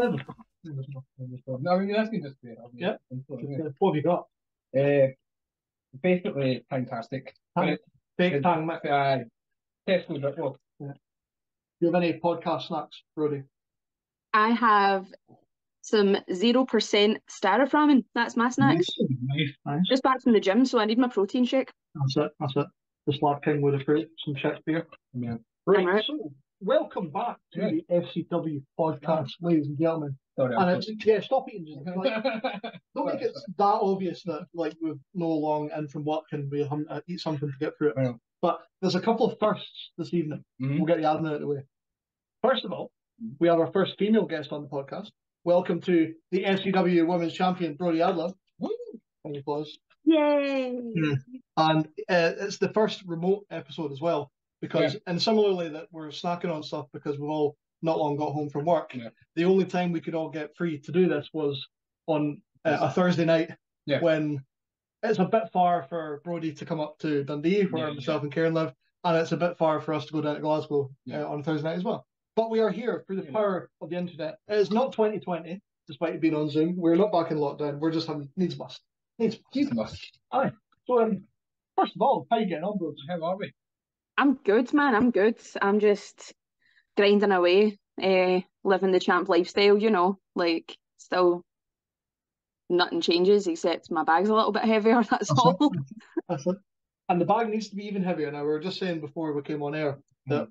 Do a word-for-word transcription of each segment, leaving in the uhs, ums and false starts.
whatever. No, I mean, that's can just be it. Yeah. What have you got? Uh, basically, fantastic. Tang, big Tang Mick. Uh, well. Yeah. Do you have any podcast snacks, Brodie? I have some zero percent Starif ramen. That's my snacks. Nice, nice. Just back from the gym, so I need my protein shake. That's it. That's it. The slab king with a fruit, some Shakespeare. Yeah. Right. Right. So, welcome back to yeah. the F C W podcast, yeah. ladies and gentlemen. Sorry, and it's, yeah, stop eating. Just, like, don't make it that obvious that like we're no long in from work and we haven't uh, eat something to get through it. Yeah. But there's a couple of firsts this evening. Mm-hmm. We'll get the admin out of the way. First of all, mm-hmm. we have our first female guest on the podcast. Welcome to the F C W Women's Champion, Brodie Adler. Any applause? Yay! Mm. And uh, it's the first remote episode as well, because, yeah. and similarly that we're snacking on stuff because we've all not long got home from work. Yeah. The only time we could all get free to do this was on uh, a Thursday night yeah. when it's a bit far for Brodie to come up to Dundee, where yeah, myself yeah. and Karen live, and it's a bit far for us to go down to Glasgow yeah. uh, on Thursday night as well. But we are here through the yeah. power of the internet. It is not twenty twenty, despite it being on Zoom. We're not back in lockdown. We're just having needs must. Needs must. must. Aye. So, um, first of all, how are you getting on, Brodie? How are we? I'm good, man. I'm good. I'm just grinding away, uh, living the champ lifestyle, you know, like still nothing changes except my bag's a little bit heavier, that's, that's all. It. That's it. And the bag needs to be even heavier. Now, we were just saying before we came on air that mm.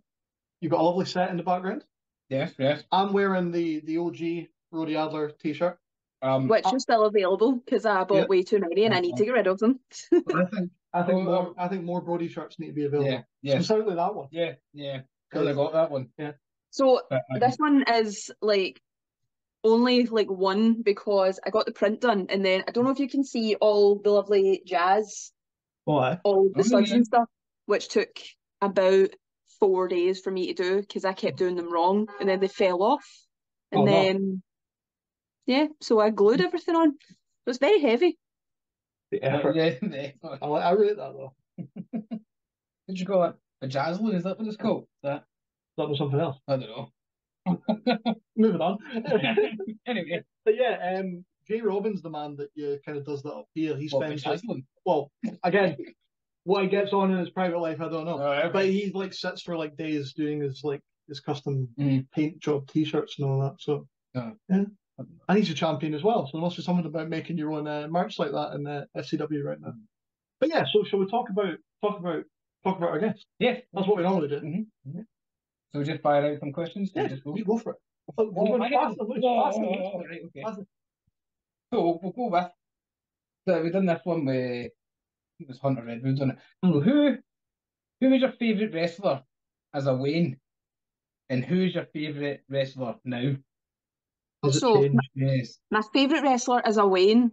you've got a lovely set in the background. Yes, yes. I'm wearing the, the O G Brodie Adler t-shirt. Um, Which I, is still available because I bought yeah. way too many and I need to get rid of them. I think I think oh, more um, I think more Brodie shirts need to be available. Yeah, yeah. Specifically that one. Yeah, yeah. Because I got that one. Yeah. So but, um, this one is like only like one because I got the print done and then I don't know if you can see all the lovely jazz, what? all the oh, studs yeah. and stuff, which took about four days for me to do because I kept doing them wrong and then they fell off and oh, then. Wow. Yeah, so I glued everything on. It was very heavy. The effort. Yeah, the effort. I, I rate that though. What did you call it? A jazzlin? Is that what it's called? That that was something else. I don't know. Moving on. Anyway, but yeah, um, Jay Robin's the man that you kind of does that up here. He spends like, well, again, what he gets on in his private life, I don't know. Oh, okay. But he like sits for like days doing his like his custom mm. paint job T-shirts and all that. So oh. yeah. And he's a champion as well, so there must be something about making your own uh, merch like that in the uh, F C W right now. Mm-hmm. But yeah, so shall we talk about talk about talk about our guest? Yeah, that's what we normally do. Mm-hmm. Mm-hmm. So we just fire out some questions. Yeah, just go? we go for it. We'll oh, go fast and loose, fast and loose. Right, okay. Fast. So we'll, we'll go with. So we've done this one with I think it was Hunter Redwood on it. So who who is your favourite wrestler as a Wayne, and who is your favourite wrestler now? So, my, yes. my favourite wrestler as a Wayne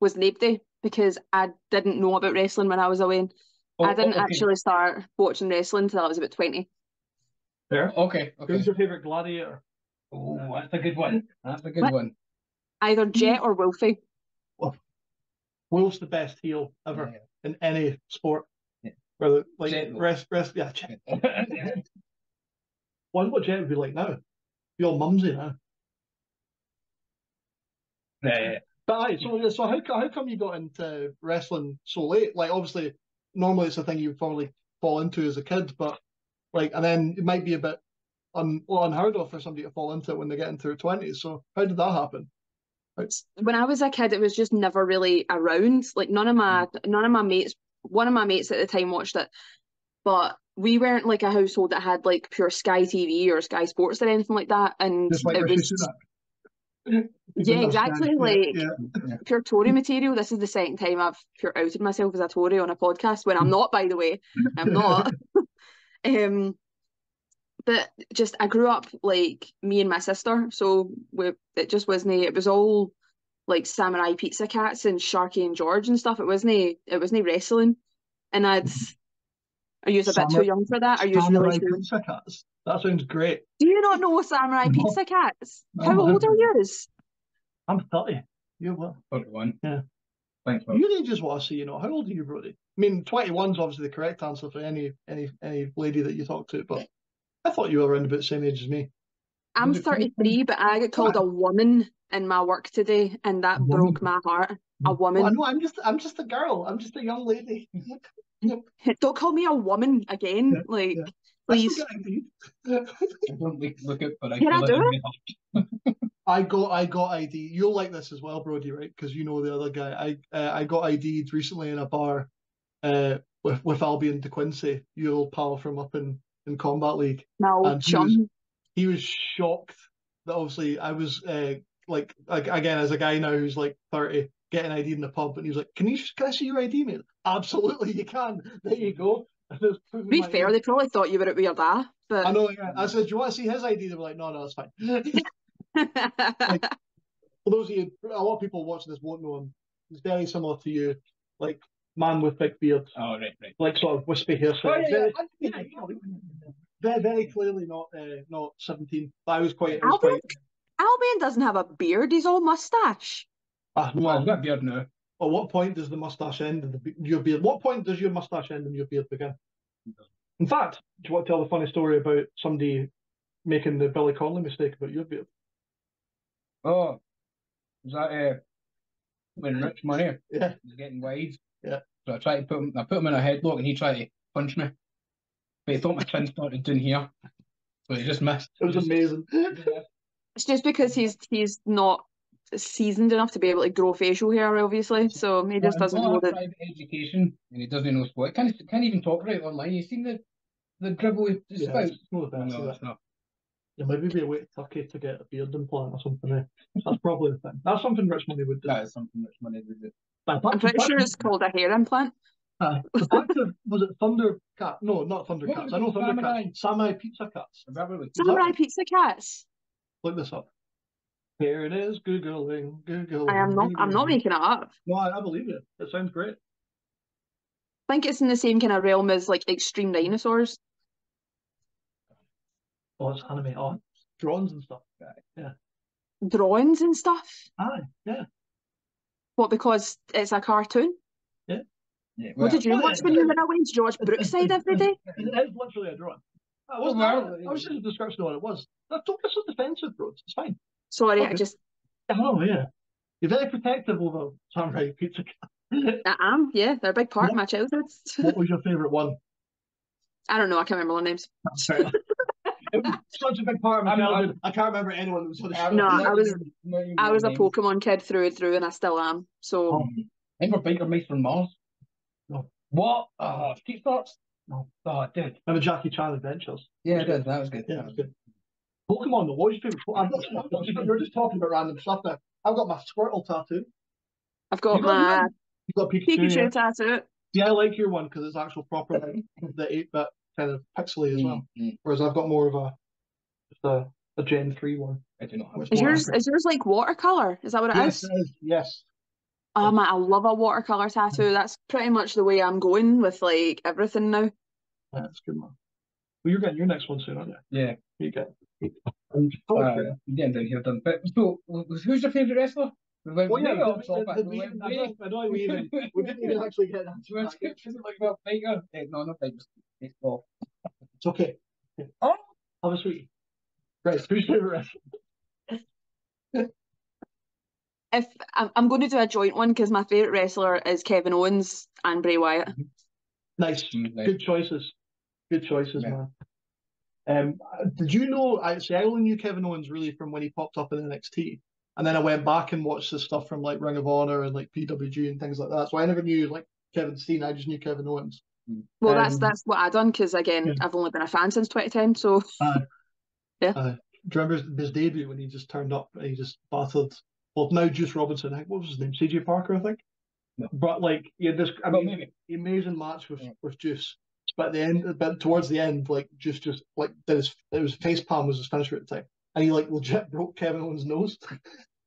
was Nabdi because I didn't know about wrestling when I was a Wayne. Oh, I didn't okay. actually start watching wrestling until I was about twenty. Fair. Okay. okay. Who's your favourite gladiator? Oh, that's a good one. That's a good what? one. Either Jet or Wolfie. Well, Wolf's the best heel ever yeah. in any sport. Yeah. Whether, like, Jet rest, rest, yeah, Jet. yeah. Wonder what Jet would be like now. Be all mumsy now. Yeah, yeah, yeah. But aye, so so how how come you got into wrestling so late? Like obviously, normally it's a thing you would probably fall into as a kid, but like, and then it might be a bit un, well, unheard of for somebody to fall into it when they get into their twenties. So how did that happen? Like, when I was a kid, it was just never really around. Like none of my none of my mates, one of my mates at the time watched it, but we weren't like a household that had like pure Sky T V or Sky Sports or anything like that. And just like it was. Yeah, exactly. Like yeah. Yeah. pure Tory material. This is the second time I've pure outed myself as a Tory on a podcast when I'm not, by the way. I'm not. um but just I grew up like me and my sister, so we, it just wasn't it was all like Samurai Pizza Cats and Sharky and George and stuff. It wasn't it wasn't wrestling. And I'd are you a Samurai, bit too young for that? Are you really Pizza Cats? That sounds great. Do you not know Samurai no. Pizza Cats? No, How no, old no. are you? I'm thirty. You're what? thirty-one. Yeah. Thanks, you really just want to see, you know, how old are you, Brodie? I mean, twenty-one's obviously the correct answer for any any any lady that you talk to, but I thought you were around about the same age as me. I'm thirty-three, but I got called a woman in my work today, and that broke my heart. A woman. Well, no, I'm just, I'm just a girl. I'm just a young lady. Don't call me a woman again, yeah, like, yeah. Please. I don't look at, but I can I do it? I got, I got I D. You'll like this as well, Brodie, right? Because you know the other guy. I, uh, I got I D'd recently in a bar, uh, with with Albion De Quincey, your old pal from up in in Combat League. No, and he was, he was shocked that obviously I was, uh, like, like again as a guy now who's like thirty. Getting I D in the pub, and he was like, "Can you can I see your I D, mate?" Absolutely, you can. There you go. To be fair, they probably thought you were at Weird A, but I know. Yeah. I said, "Do you want to see his I D?" They were like, "No, no, that's fine." Like, for those of you, a lot of people watching this won't know him. He's very similar to you, like man with big beard. Oh right, right. Like sort of wispy hairstyle. Oh, yeah, very, yeah, yeah, yeah. very, very clearly not uh, not seventeen. But I was quite. I was Albion, quite... Albion doesn't have a beard. He's all mustache. Ah, well, well, I've got a beard now. At what point does the moustache end and the be your beard? What point does your moustache end and your beard begin? In fact, do you want to tell the funny story about somebody making the Billy Connolly mistake about your beard? Oh, was that uh, when Rich Money yeah. was getting wide? Yeah. So I tried to put him. I put him in a headlock, and he tried to punch me, but he thought my chin started down here, so he just missed. It was just, amazing. It's just because he's he's not seasoned enough to be able to grow facial hair, obviously, so he just yeah, doesn't know that. Education, and he doesn't know sport. Can't can't even talk right online. You've seen the the dribble. It's yeah, about... no, that's no, that's not. Yeah, maybe be a way to Turkey to get a beard implant or something. Eh? That's probably the thing. That's something Rich Money would do. That is something Rich Money would do. I'm pretty sure it's called a hair implant. Uh, of, was it Thundercat? No, not Thundercats. I know Thundercats. Samurai Pizza Cats. Samurai that... Pizza Cats. Look this up. Here it is, Googling, Googling. I am not, Googling. I'm not making it up. No, I, I believe it. It sounds great. I think it's in the same kind of realm as, like, extreme dinosaurs. Oh, it's anime. Oh, drawings and stuff. Yeah. Drawings and stuff? Aye, yeah. What, because it's a cartoon? Yeah. yeah well, what did you well, watch yeah, when you were away to George Brookside every day? It is literally a drawing. I wasn't, I was just a description of what it was. Don't get so defensive, bro. It's fine. Sorry, okay. I just. Oh yeah, you're very protective over Samurai Pizza Cat. I am. Yeah, they're a big part what, of my childhood. What was your favourite one? I don't know. I can't remember all names. It was such a big part of my childhood. I can't remember anyone that was on the show. No, I was. I was a names. Pokemon kid through and through, and I still am. So. Oh. Remember Biker Mice from Mars? No. What? Oh, Street Sharks? No. Oh, I did. Remember Jackie Chan Adventures? Yeah, I did. That was good. Yeah, that was good. Pokemon, what was your favourite? You're just talking about random stuff now. I've got my Squirtle tattoo. I've got, got my one? You've got Pikachu, Pikachu yeah. tattoo. Yeah, I like your one because it's actual proper, like, the eight bit kind of pixely as well. Mm-hmm. Whereas I've got more of a just a, a Gen three one. I do not have is yours, is yours like watercolour? Is that what it yes, is? Yes, it is. Yes. Oh, man, I love a watercolour tattoo. That's pretty much the way I'm going with, like, everything now. Yeah, that's good, man. Well, you're getting your next one soon, aren't you? Yeah. You get I'm uh, getting down here done. But so, who's your favourite wrestler? Well, oh, yeah, we didn't even, we didn't even actually get that. Isn't like about Baker? No, not Baker. It's Paul. It's okay. Oh, have a sweetie. Right, who's your favourite wrestler? If I'm, I'm going to do a joint one because my favourite wrestler is Kevin Owens and Bray Wyatt. Nice, mm-hmm. good choices. Good choices, yeah. man. Um, did you know, actually, I only knew Kevin Owens really from when he popped up in N X T. And then I went back and watched the stuff from, like, Ring of Honor and, like, P W G and things like that. So I never knew, like, Kevin Steen. I just knew Kevin Owens. Well, um, that's that's what I done because, again, yeah. I've only been a fan since twenty ten, so... Uh, yeah. Uh, do you remember his debut when he just turned up and he just battered... Well, now Juice Robinson, I think, what was his name? C J Parker, I think? No. But, like, he had this I mean, maybe. amazing match with, yeah. with Juice. But at the end, but towards the end, like just, just like that his, his face palm was his finisher at the time, and he like legit broke Kevin Owens' nose.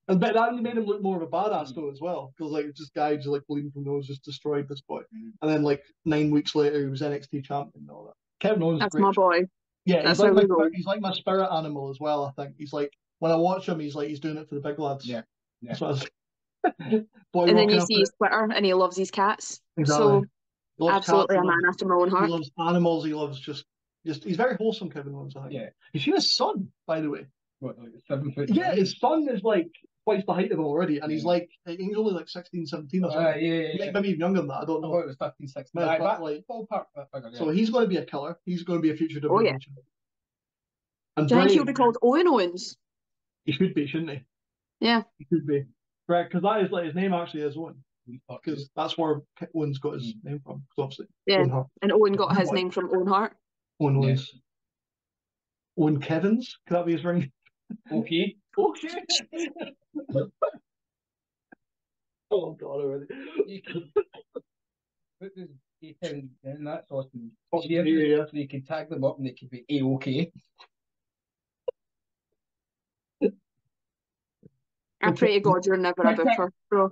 And but that made him look more of a badass though as well, because like just guy just like bleeding from nose just destroyed this boy. Mm. And then like nine weeks later, he was N X T champion and all that. Kevin Owens, that's great. my boy. Yeah, that's he's, like my spirit, he's like my spirit animal as well. I think he's like when I watch him, he's like he's doing it for the big lads. Yeah, yeah. That's what I was, boy, and then you see his Twitter, and he loves his cats. Exactly. So... Absolutely cats. A man after my own heart. He loves animals, he loves just, just he's very wholesome, Kevin Owens, I think. Yeah. You've seen his son, by the way. what, like seven foot? Yeah, his son is like twice the height of him already, and yeah. he's like, he's only like sixteen, seventeen or something. Uh, yeah, yeah, yeah. Maybe even younger than that, I don't know. I thought it was fifteen, sixteen. Right, but, like, ballpark, figure, yeah. So he's going to be a killer. He's going to be a future W W E oh, yeah. champion. And do you think he'll be called Owen Owens? He should be, shouldn't he? Yeah. He should be. Right, because that is like, his name actually is Owen. Because that's where Owen's got his name from. Obviously, yeah, Owen and Owen got his White. name from Owen Hart. Owen Owens. Yes. Owen Kevins, could that be his ring? Okay. Okay. Oh God, already. Put the A ten in, that's awesome. Oh, yeah, yeah. So you can tag them up and they could be A-OK. I pray to God you're never a booker, bro.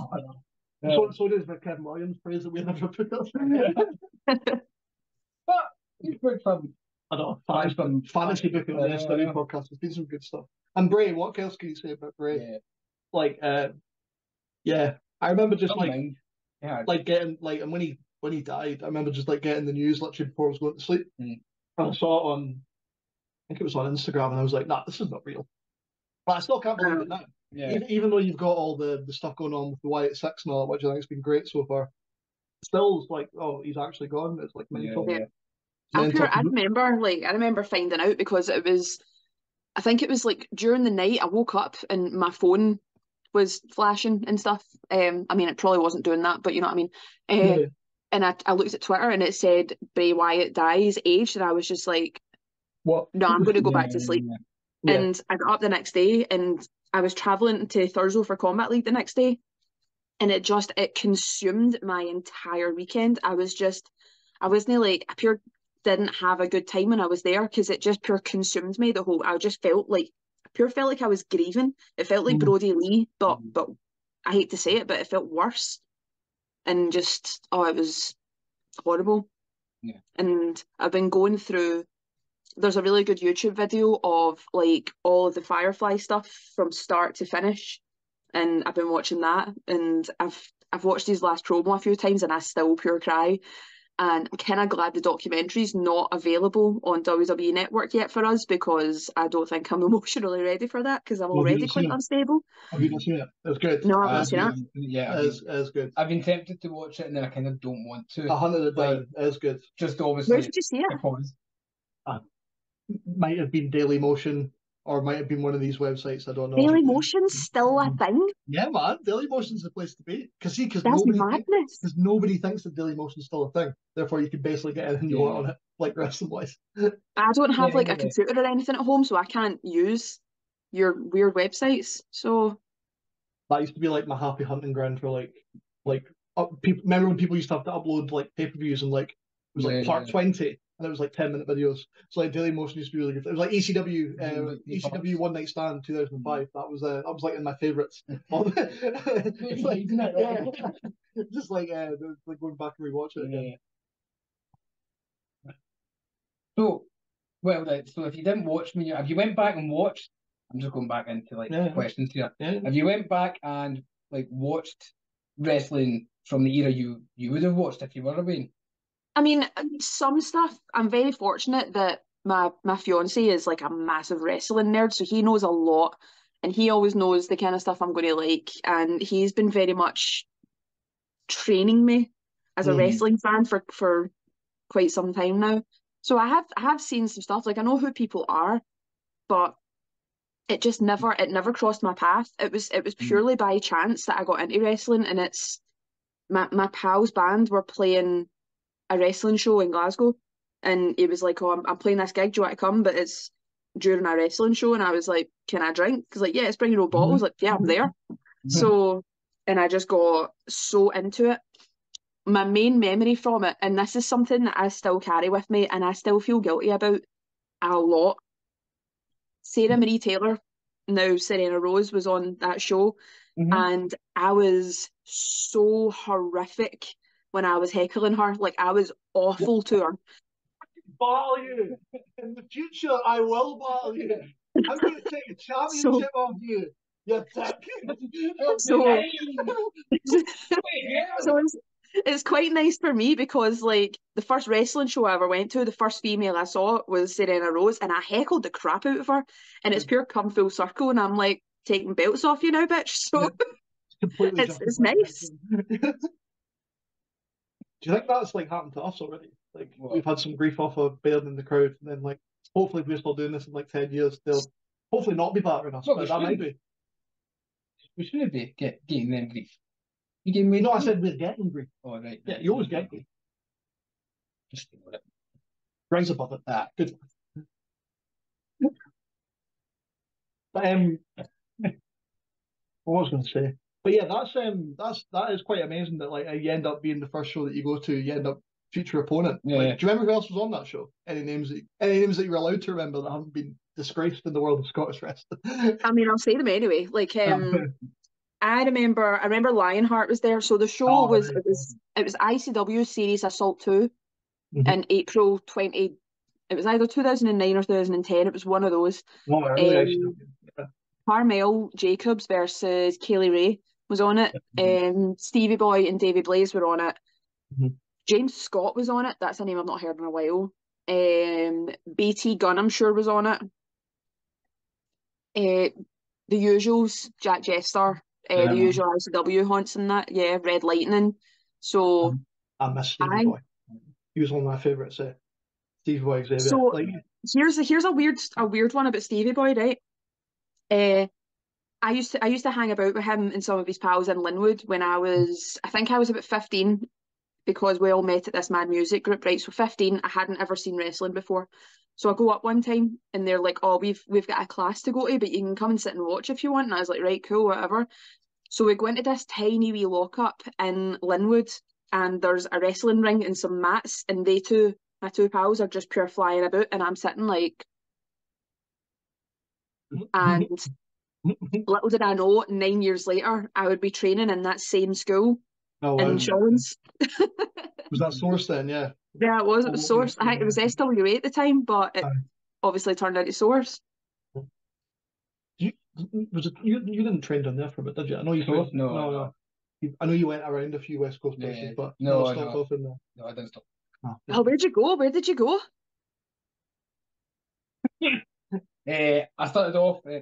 Oh, no. yeah. So, so does the Kevin Williams phrase that we never put up. But he's booked some, I don't know, there's been fantasy booking on the S C W podcast. There's been some good stuff. And Bray, what else can you say about Bray? Yeah. Like, uh, yeah, I remember just Something. like, yeah. like getting like, and when he when he died, I remember just like getting the news literally before I was going to sleep. Mm. And I saw it on, I think it was on Instagram, and I was like, nah, this is not real. But I still can't believe it now. Yeah. Even, even though you've got all the, the stuff going on with the Wyatt Six and all that, which I think has been great so far, still it's like, oh, he's actually gone. It's like mental. Yeah, yeah. I, pure, I remember, like, I remember finding out because it was, I think it was like during the night I woke up and my phone was flashing and stuff. Um, I mean, it probably wasn't doing that, but you know what I mean. Um, yeah. And I, I looked at Twitter and it said Bray Wyatt dies aged, and I was just like, what? No, I'm going to go yeah, back to sleep. Yeah. Yeah. And I got up the next day, and I was travelling to Thurso for Combat League the next day, and it just, it consumed my entire weekend. I was just, I wasn't like, I pure didn't have a good time when I was there, because it just pure consumed me the whole, I just felt like, I pure felt like I was grieving. It felt like mm. Brodie Lee, but, mm. but I hate to say it, but it felt worse. And just, oh, it was horrible. Yeah. And I've been going through, there's a really good YouTube video of like all of the Firefly stuff from start to finish, and I've been watching that, and I've I've watched his last promo a few times, and I still pure cry. And I'm kind of glad the documentary's not available on W W E Network yet for us, because I don't think I'm emotionally ready for that, because I'm well, already quite unstable. Have you not seen it? It was good. No, I've not seen it. Yeah, it was good. I've been tempted to watch it, and I kind of don't want to. A hundred a day. It was good. Just obviously. Where did you see it? Might have been Daily Motion, or might have been one of these websites. I don't know. Daily Motion's still a thing. Yeah, man. Daily Motion's the place to be. Because see, because nobody, madness. Because nobody thinks that Daily Motion's still a thing. Therefore, you can basically get anything you yeah. want on it, like wrestling wise. I don't have yeah, like yeah, a yeah. computer or anything at home, so I can't use your weird websites. So that used to be like my happy hunting ground for like, like up, people. Remember when people used to have to upload like pay per views and like it was like yeah, part yeah. twenty. And it was like ten minute videos. So like Daily Motion used to be really good. It was like E C W, uh, E C W One Night Stand two thousand five. That was uh, that was like in my favourites. It's like yeah. just like uh, like going back and rewatching it again. Yeah. So, well, like, so if you didn't watch me, if you went back and watched, I'm just going back into like yeah. questions here. Yeah. If you went back and like watched wrestling from the era you you would have watched if you were away. I mean, some stuff, I'm very fortunate that my, my fiancé is like a massive wrestling nerd, so he knows a lot, and he always knows the kind of stuff I'm going to like, and he's been very much training me as a mm. wrestling fan for, for quite some time now. So I have I have seen some stuff, like I know who people are, but it just never, it never crossed my path. It was, it was purely mm. by chance that I got into wrestling, and it's, my, my pal's band were playing a wrestling show in Glasgow, and he was like, oh, I'm, I'm playing this gig, do you want to come? But it's during a wrestling show, and I was like, can I drink? He's like, yeah, it's bring your own bottles. Like, yeah, I'm there. So, and I just got so into it. My main memory from it, and this is something that I still carry with me, and I still feel guilty about a lot. Sarah Marie Taylor, now Serena Rose, was on that show, mm-hmm. and I was so horrific when I was heckling her. Like, I was awful to her. I battle you. In the future, I will battle you. I'm going to take a championship so, off you. You're so, so, it's quite nice for me because, like, the first wrestling show I ever went to, the first female I saw was Serena Rose, and I heckled the crap out of her, and it's pure come full circle, and I'm like, taking belts off you now, bitch. So it's, it's nice. Do you think that's like happened to us already? Like, what? We've had some grief off of Baird in the crowd, and then, like, hopefully if we're still doing this in like ten years, they'll hopefully not be battering us. Well, but that might be. We shouldn't be get, getting them grief. You getting me? No, I said we're getting grief. Oh, right. Yeah, you always get grief. Just ignore it. Rise above it. Ah, good. But um, I was going to say, but yeah, that's um, that's that is quite amazing that, like, you end up being the first show that you go to, you end up future opponent. Yeah, like, yeah. Do you remember who else was on that show? Any names? That you, any names that you were allowed to remember that haven't been disgraced in the world of Scottish wrestling? I mean, I'll say them anyway. Like, um, I remember, I remember Lionheart was there. So the show oh, was it was it was I C W Series Assault Two mm-hmm. in April twenty. It was either two thousand and nine or two thousand and ten. It was one of those. Oh, um, Carmel Jacobs versus Kaylee Ray was on it, and mm-hmm. um, Stevie Boy and Davey Blaze were on it. Mm-hmm. James Scott was on it. That's a name I've not heard in a while. Um, B T Gunn, I'm sure, was on it. Uh, the usuals, Jack Jester, uh, yeah. the usual I C W haunts and that. Yeah, Red Lightning. So I miss Stevie I, Boy. He was one of my favourites. Uh, Stevie Boy, Xavier. So like, here's here's a weird a weird one about Stevie Boy, right? Uh, I used to I used to hang about with him and some of his pals in Linwood when I was I think I was about fifteen. Because we all met at this mad music group, right? So fifteen, I hadn't ever seen wrestling before. So I go up one time and they're like, oh, we've we've got a class to go to, but you can come and sit and watch if you want. And I was like, right, cool, whatever. So we go into this tiny wee lock-up in Linwood and there's a wrestling ring and some mats and they two, my two pals are just pure flying about and I'm sitting like... And little did I know, nine years later, I would be training in that same school. Oh, wow. Insurance. Was that Source then? Yeah. Yeah, it was. It was Source. I think it was S W A at the time, but it um, obviously turned into Source. You was it, you, you didn't train down there for a bit, did you? I know you no, went, no, no, no. You, I know you went around a few West Coast places, yeah, but no, no, I stopped no. off in there. No, I didn't stop. Oh, oh, where'd you go? Where did you go? uh, I started off. Uh,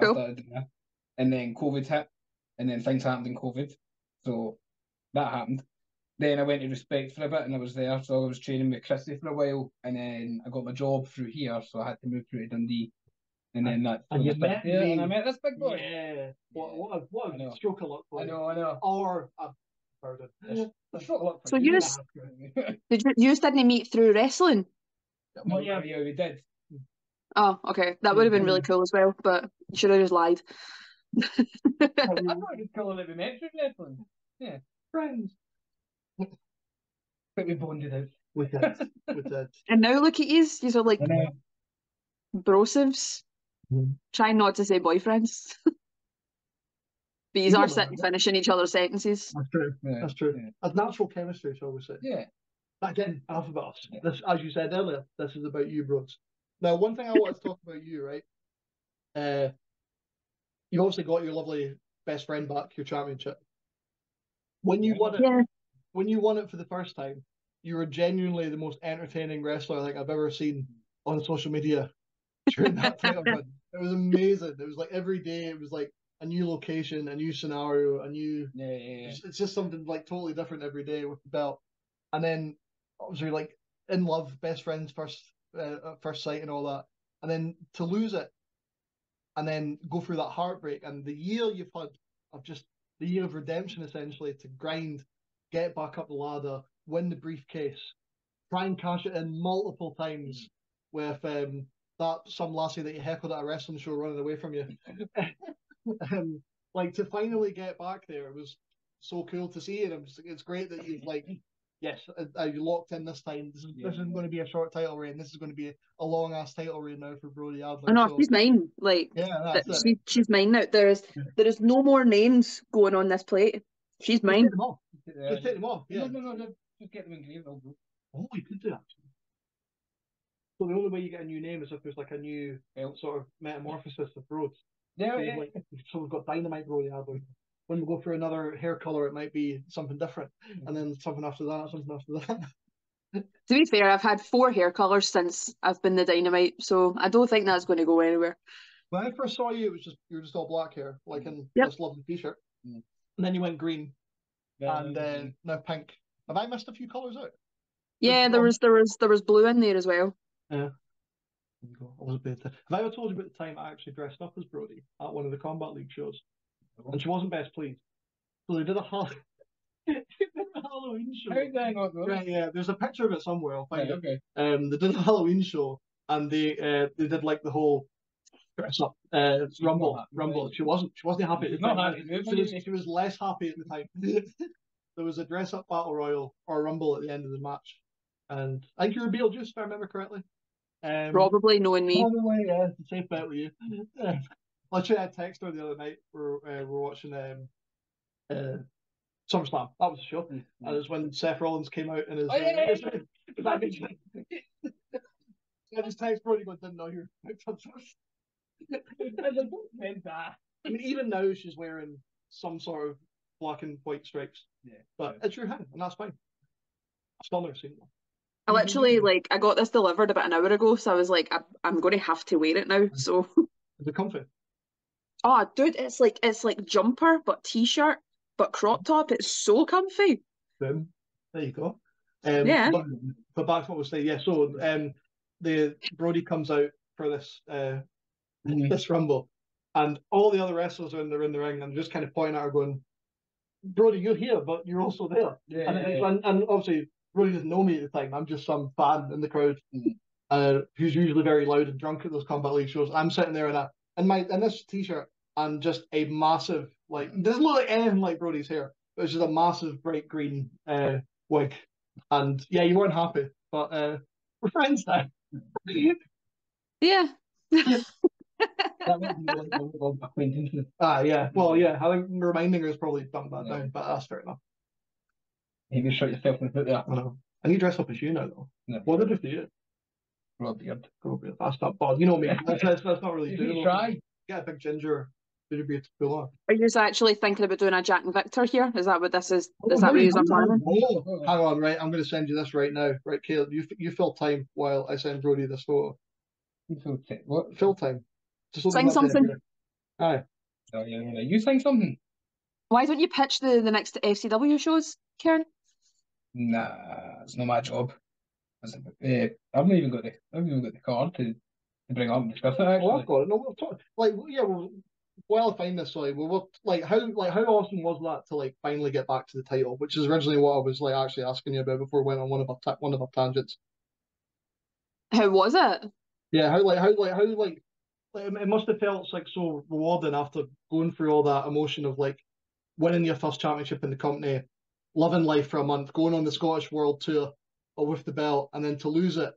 Cool. Started there. And then COVID hit, and then things happened in COVID, so that happened. Then I went to Respect for a bit, and I was there, so I was training with Chrissy for a while, and then I got my job through here, so I had to move through to Dundee, and then that. And, you met there, me. and I met this big boy. Yeah, what, what, a, what a stroke of luck! I know, I know. Or a burden. A stroke of luck. So you just did you, you just didn't meet through wrestling? Well, yeah, yeah, we did. Oh, okay. That would have been really cool as well, but you should have just lied. I'm not just calling it an extra wrestling. Yeah, friends. But we bonded out with that. With that. And now look at these. These are like brosives. Mm-hmm. Try not to say boyfriends. But these you are sitting that. finishing each other's sentences. That's true. Yeah. That's true. Yeah. As natural chemistry, shall we say? Yeah. Again, enough about us. Yeah. This, as you said earlier, this is about you, bros. Now, one thing I wanted to talk about you, right? Uh, you obviously got your lovely best friend back, your championship. When you won it, yeah. when you won it for the first time, you were genuinely the most entertaining wrestler I think I've ever seen on social media during that title run. It was amazing. It was like every day. It was like a new location, a new scenario, a new. Yeah, yeah, yeah. It's just something like totally different every day with the belt, and then obviously like in love, best friends first. Uh, at first sight and all that, and then to lose it and then go through that heartbreak and the year you've had of just the year of redemption essentially to grind, get back up the ladder, win the briefcase, try and cash it in multiple times with um, that some lassie that you heckled at a wrestling show running away from you. um, like to finally get back there, it was so cool to see it. I'm just, it's great that you've like yes, are you locked in this time? This, is, yeah. this isn't going to be a short title reign. This is going to be a, a long-ass title reign now for Brodie Adler. Oh, no, so, she's mine. Like, yeah, that's she, she's mine now. There is there is no more names going on this plate. She's mine. Just take them off. Just take them off. Yeah. No, no, no, no. Just get them engraved. Oh, you could do that. So the only way you get a new name is if there's like a new yeah. sort of metamorphosis of Rhodes. Yeah, so yeah. Like, so we've got Dynamite Brodie Adler. When we go for another hair colour, it might be something different. And then something after that, something after that. To be fair, I've had four hair colours since I've been the Dynamite, so I don't think that's going to go anywhere. When I first saw you, it was just you were just all black hair, like in yep. this lovely T-shirt, mm. and then you went green, yeah, and then uh, now pink. Have I missed a few colours out? Yeah, there was there was there was blue in there as well. Yeah, there you go. I was a bit. Have I ever told you about the time I actually dressed up as Brodie at one of the Combat League shows, and she wasn't best pleased, so they did a hard. Halloween show. Right, yeah, there's a picture of it somewhere. I'll find right, okay. it. Um, they did a Halloween show, and they uh, they did like the whole dress up, uh, rumble, happy, rumble. Right. She wasn't, she wasn't happy. At the time. Not happy. She was, she was less happy at the time. There was a dress up battle royal or rumble at the end of the match, and I think you were Beetlejuice, if I remember correctly. Um, probably knowing me. Probably, yeah. Safe bet with you. Literally, I texted her the other night. We're uh, we're watching um uh. SummerSlam, that was the show. Mm -hmm. And it was when Seth Rollins came out in his... Oh, yeah, uh, yeah, yeah. His yeah, this time's probably going, didn't know you were... I mean, even now she's wearing some sort of black and white stripes. Yeah, but yeah. it's your hand, and that's fine. I've still never seen one. I literally, like, I got this delivered about an hour ago, so I was like, I I'm going to have to wear it now, so... Is it comfy? Oh, dude, it's like, it's like jumper, but T-shirt. But crop top, it's so comfy. Boom. There you go. Um, yeah. But, but back to what we say, yeah. So um, the Brodie comes out for this uh, mm-hmm. this rumble, and all the other wrestlers are in the in the ring and just kind of pointing at her, going, "Brodie, you're here, but you're also there." Yeah. And, yeah, yeah. and, and obviously, Brodie doesn't know me at the time. I'm just some fan in the crowd mm-hmm. uh, who's usually very loud and drunk at those Combat League shows. I'm sitting there in a in my in this T-shirt and just a massive. Like, it doesn't look like anything like Brodie's hair. It was just a massive bright green uh, wig. And yeah, you weren't happy, but uh, we're friends now. Yeah. yeah. That would be like a long acquaintance. Ah, yeah. Well, yeah, I think reminding her is probably dumped that yeah. down, but that's fair enough. Maybe shot yourself in the foot there. I know. And you dress up as you now, though. No. What did it do? Grow a beard. Grow a beard. That's not bad. You know me. That's, that's, that's not really doable. Try. Get a big ginger. Are you actually thinking about doing a Jack and Victor here? Is that what this is? Oh, is that what you're planning? Oh, hang on, right? I'm going to send you this right now. Right, Caleb, you you fill time while I send Brodie this photo. What? Fill time. Just sing something. Aye. Oh, yeah, yeah. You sing something. Why don't you pitch the, the next F C W shows, Karen? Nah, it's not my job. That's a, uh, I've not even got the I've even got the card to, to bring up and discuss it. Actually, oh, I've got it. No, we'll talk. Like, yeah, we'll. Well, I find this sorry. Well, what, like how like how awesome was that to like finally get back to the title, which is originally what I was like actually asking you about before we went on one of our ta one of our tangents. How was it? Yeah, how like how like how like, like it must have felt like so rewarding after going through all that emotion of like winning your first championship in the company, loving life for a month, going on the Scottish World Tour or with the belt, and then to lose it.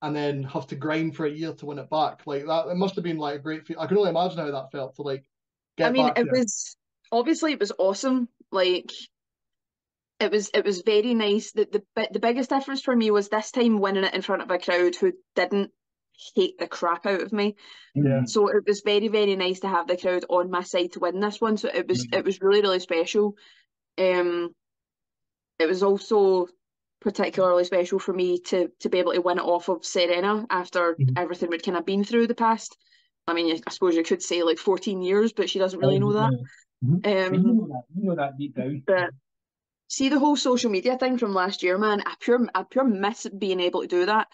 And then have to grind for a year to win it back. Like that, it must have been like a great feel. I can only imagine how that felt to like get. I mean, back it there. was obviously it was awesome. Like it was, it was very nice. The the the biggest difference for me was this time winning it in front of a crowd who didn't hate the crap out of me. Yeah. So it was very very nice to have the crowd on my side to win this one. So it was mm-hmm. it was really really special. Um, it was also. Particularly special for me to to be able to win it off of Serena after mm-hmm. everything we'd kind of been through the past. I mean, I suppose you could say like fourteen years, but she doesn't really know that. Mm-hmm. um, you know that. You know that deep down. But see the whole social media thing from last year, man. I pure I pure miss being able to do that.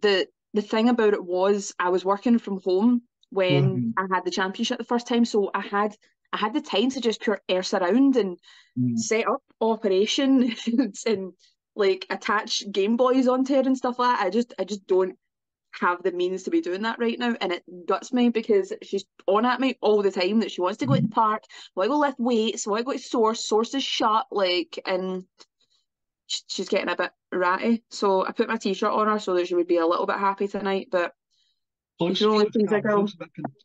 The the thing about it was I was working from home when mm-hmm. I had the championship the first time, so I had. I had the time to just pure air around and mm. set up operation and, and like attach Game Boys onto her and stuff like that. I just I just don't have the means to be doing that right now, and it guts me because she's on at me all the time that she wants to go mm. to the park. Well, I go lift weights. Well, I go to Source. Source is shut. Like, and she's getting a bit ratty. So I put my T-shirt on her so that she would be a little bit happy tonight. But well, she only please a girl.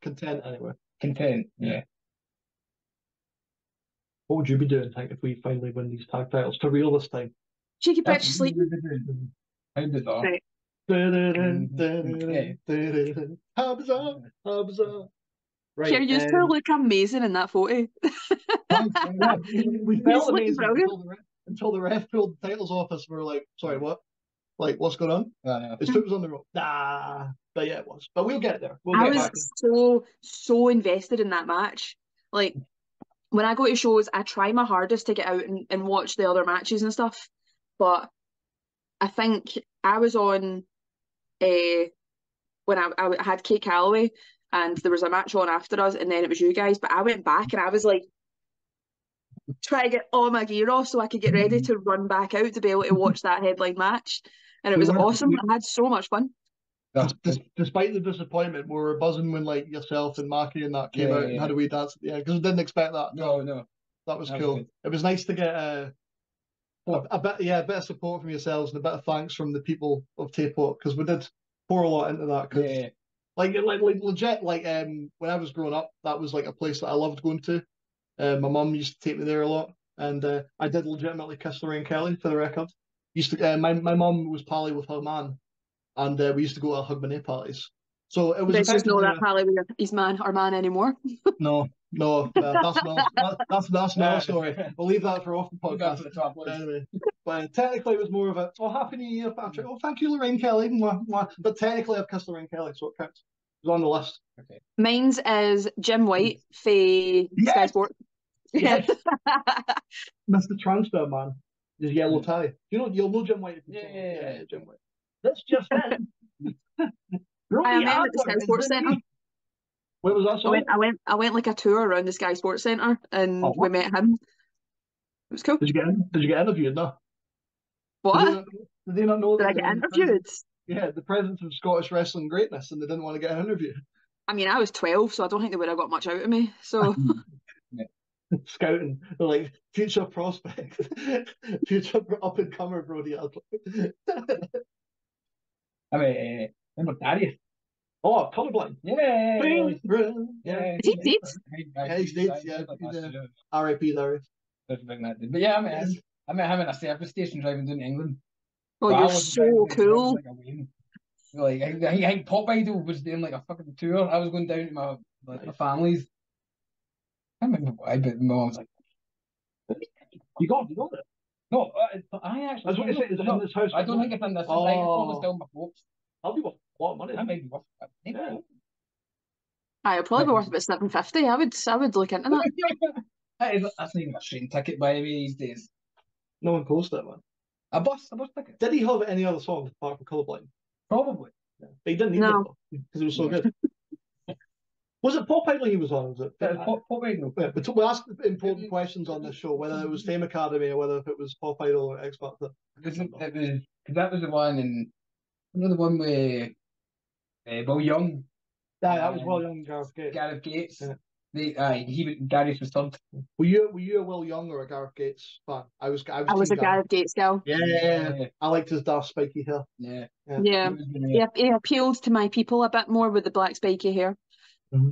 Content anyway. Content, yeah. What would you be doing, Tank, if we finally win these tag titles to real this time? Cheeky bitch sleeping. How bizarre. Right. Hubs up, hubs up. Right, you used um, to look amazing in that photo. We felt amazing until the, ref, until the ref pulled the titles off us. We were like, sorry, what? Like, what's going on? Uh, yeah. His foot was on the rope. Nah. But yeah, it was. But we'll get there. We'll I get was back so, so invested in that match. Like, when I go to shows, I try my hardest to get out and, and watch the other matches and stuff. But I think I was on uh, when I, I had Kate Calloway, and there was a match on after us, and then it was you guys. But I went back and I was like, trying to get all my gear off so I could get ready to run back out to be able to watch that headline match. And it was awesome. I had so much fun. Despite the disappointment, we were buzzing when like yourself and Maki and that came yeah, out and yeah. had a wee dance at the end, because we didn't expect that. No, no. That was that cool. Was it was nice to get a, a, a bit, yeah, a bit of support from yourselves and a bit of thanks from the people of Tayport, because we did pour a lot into that. Cause, yeah. Like, like, like legit, like um, when I was growing up, that was like a place that I loved going to. Uh, my mum used to take me there a lot, and uh, I did legitimately kiss Lorraine Kelly, for the record. Used to uh, my my mum was pally with her man, and uh, we used to go to Hug My Nay parties. So it was. Let's just know that pally with his man or man anymore. no, no, uh, that's not that, that's that's not a story. We'll leave that for off the podcast. But anyway, but uh, technically it was more of a oh happy new year, Patrick. Oh thank you, Lorraine Kelly. Mwah, mwah. But technically I've kissed Lorraine Kelly, so it counts. It was on the list. Okay. Mine's is Jim White for yes! Sky Sports. Yes. Mister Transfer Man, his yellow tie. You know, you'll know Jim White. If you yeah, yeah, yeah, yeah, Jim White. That's just it. I am at the Sky Sports Centre. Where was that? I went, I went. I went like a tour around the Sky Sports Centre, and oh, we met him. It was cool. Did you get? In, did you get interviewed? No. What? Did they, did they not know? Did that I get interviewed? Yeah, the presence of Scottish wrestling greatness, and they didn't want to get an interview. I mean, I was twelve, so I don't think they would have got much out of me. So. Scouting, like future prospect, future up and comer, Brodie Adler. I mean, uh, remember Darius? Oh, colorblind. Yeah, yeah. Is he dead? Yeah, he's dead. Yeah, R I P Darius. But yeah, I met him. I met him at a service station driving down to England. Oh, but you're so cool. Like, like I, I think Pop Idol was doing like a fucking tour. I was going down to my like, my family's. I remember why, but my mum was like, "You got, you got it." No, I, I actually. I was going to say, is it in this house? I don't think it's in this house. Oh. I can probably sell my folks. I'll be worth a lot of money. That might be worth. Yeah. I'll probably be worth about seven fifty. I would, I would look into that. That is, that's not even a train ticket by any these days. No one calls that one. A bus, a bus ticket. Did he have any other songs apart from Colourblind? Probably. Yeah. But he didn't need no. it because it was so good. Was it Pop Idol he was on? Was it? Yeah, yeah. Pop, Pop Idol. Yeah, but we asked important questions on this show, whether it was Fame Academy or whether if it was Pop Idol or X Factor. Because that was the one, and another one with uh, Will Young. Yeah, that was Will Young and Gareth Gates. Gareth Gates. Yeah. They, uh, he, Gareth was third. Were you were you a Will Young or a Gareth Gates fan? I was. I was, I was a Gareth Gates gal. Yeah, yeah, yeah, yeah. I liked his dark spiky hair. Yeah, yeah. Yeah, he, he appealed to my people a bit more with the black spiky hair. Mm-hmm.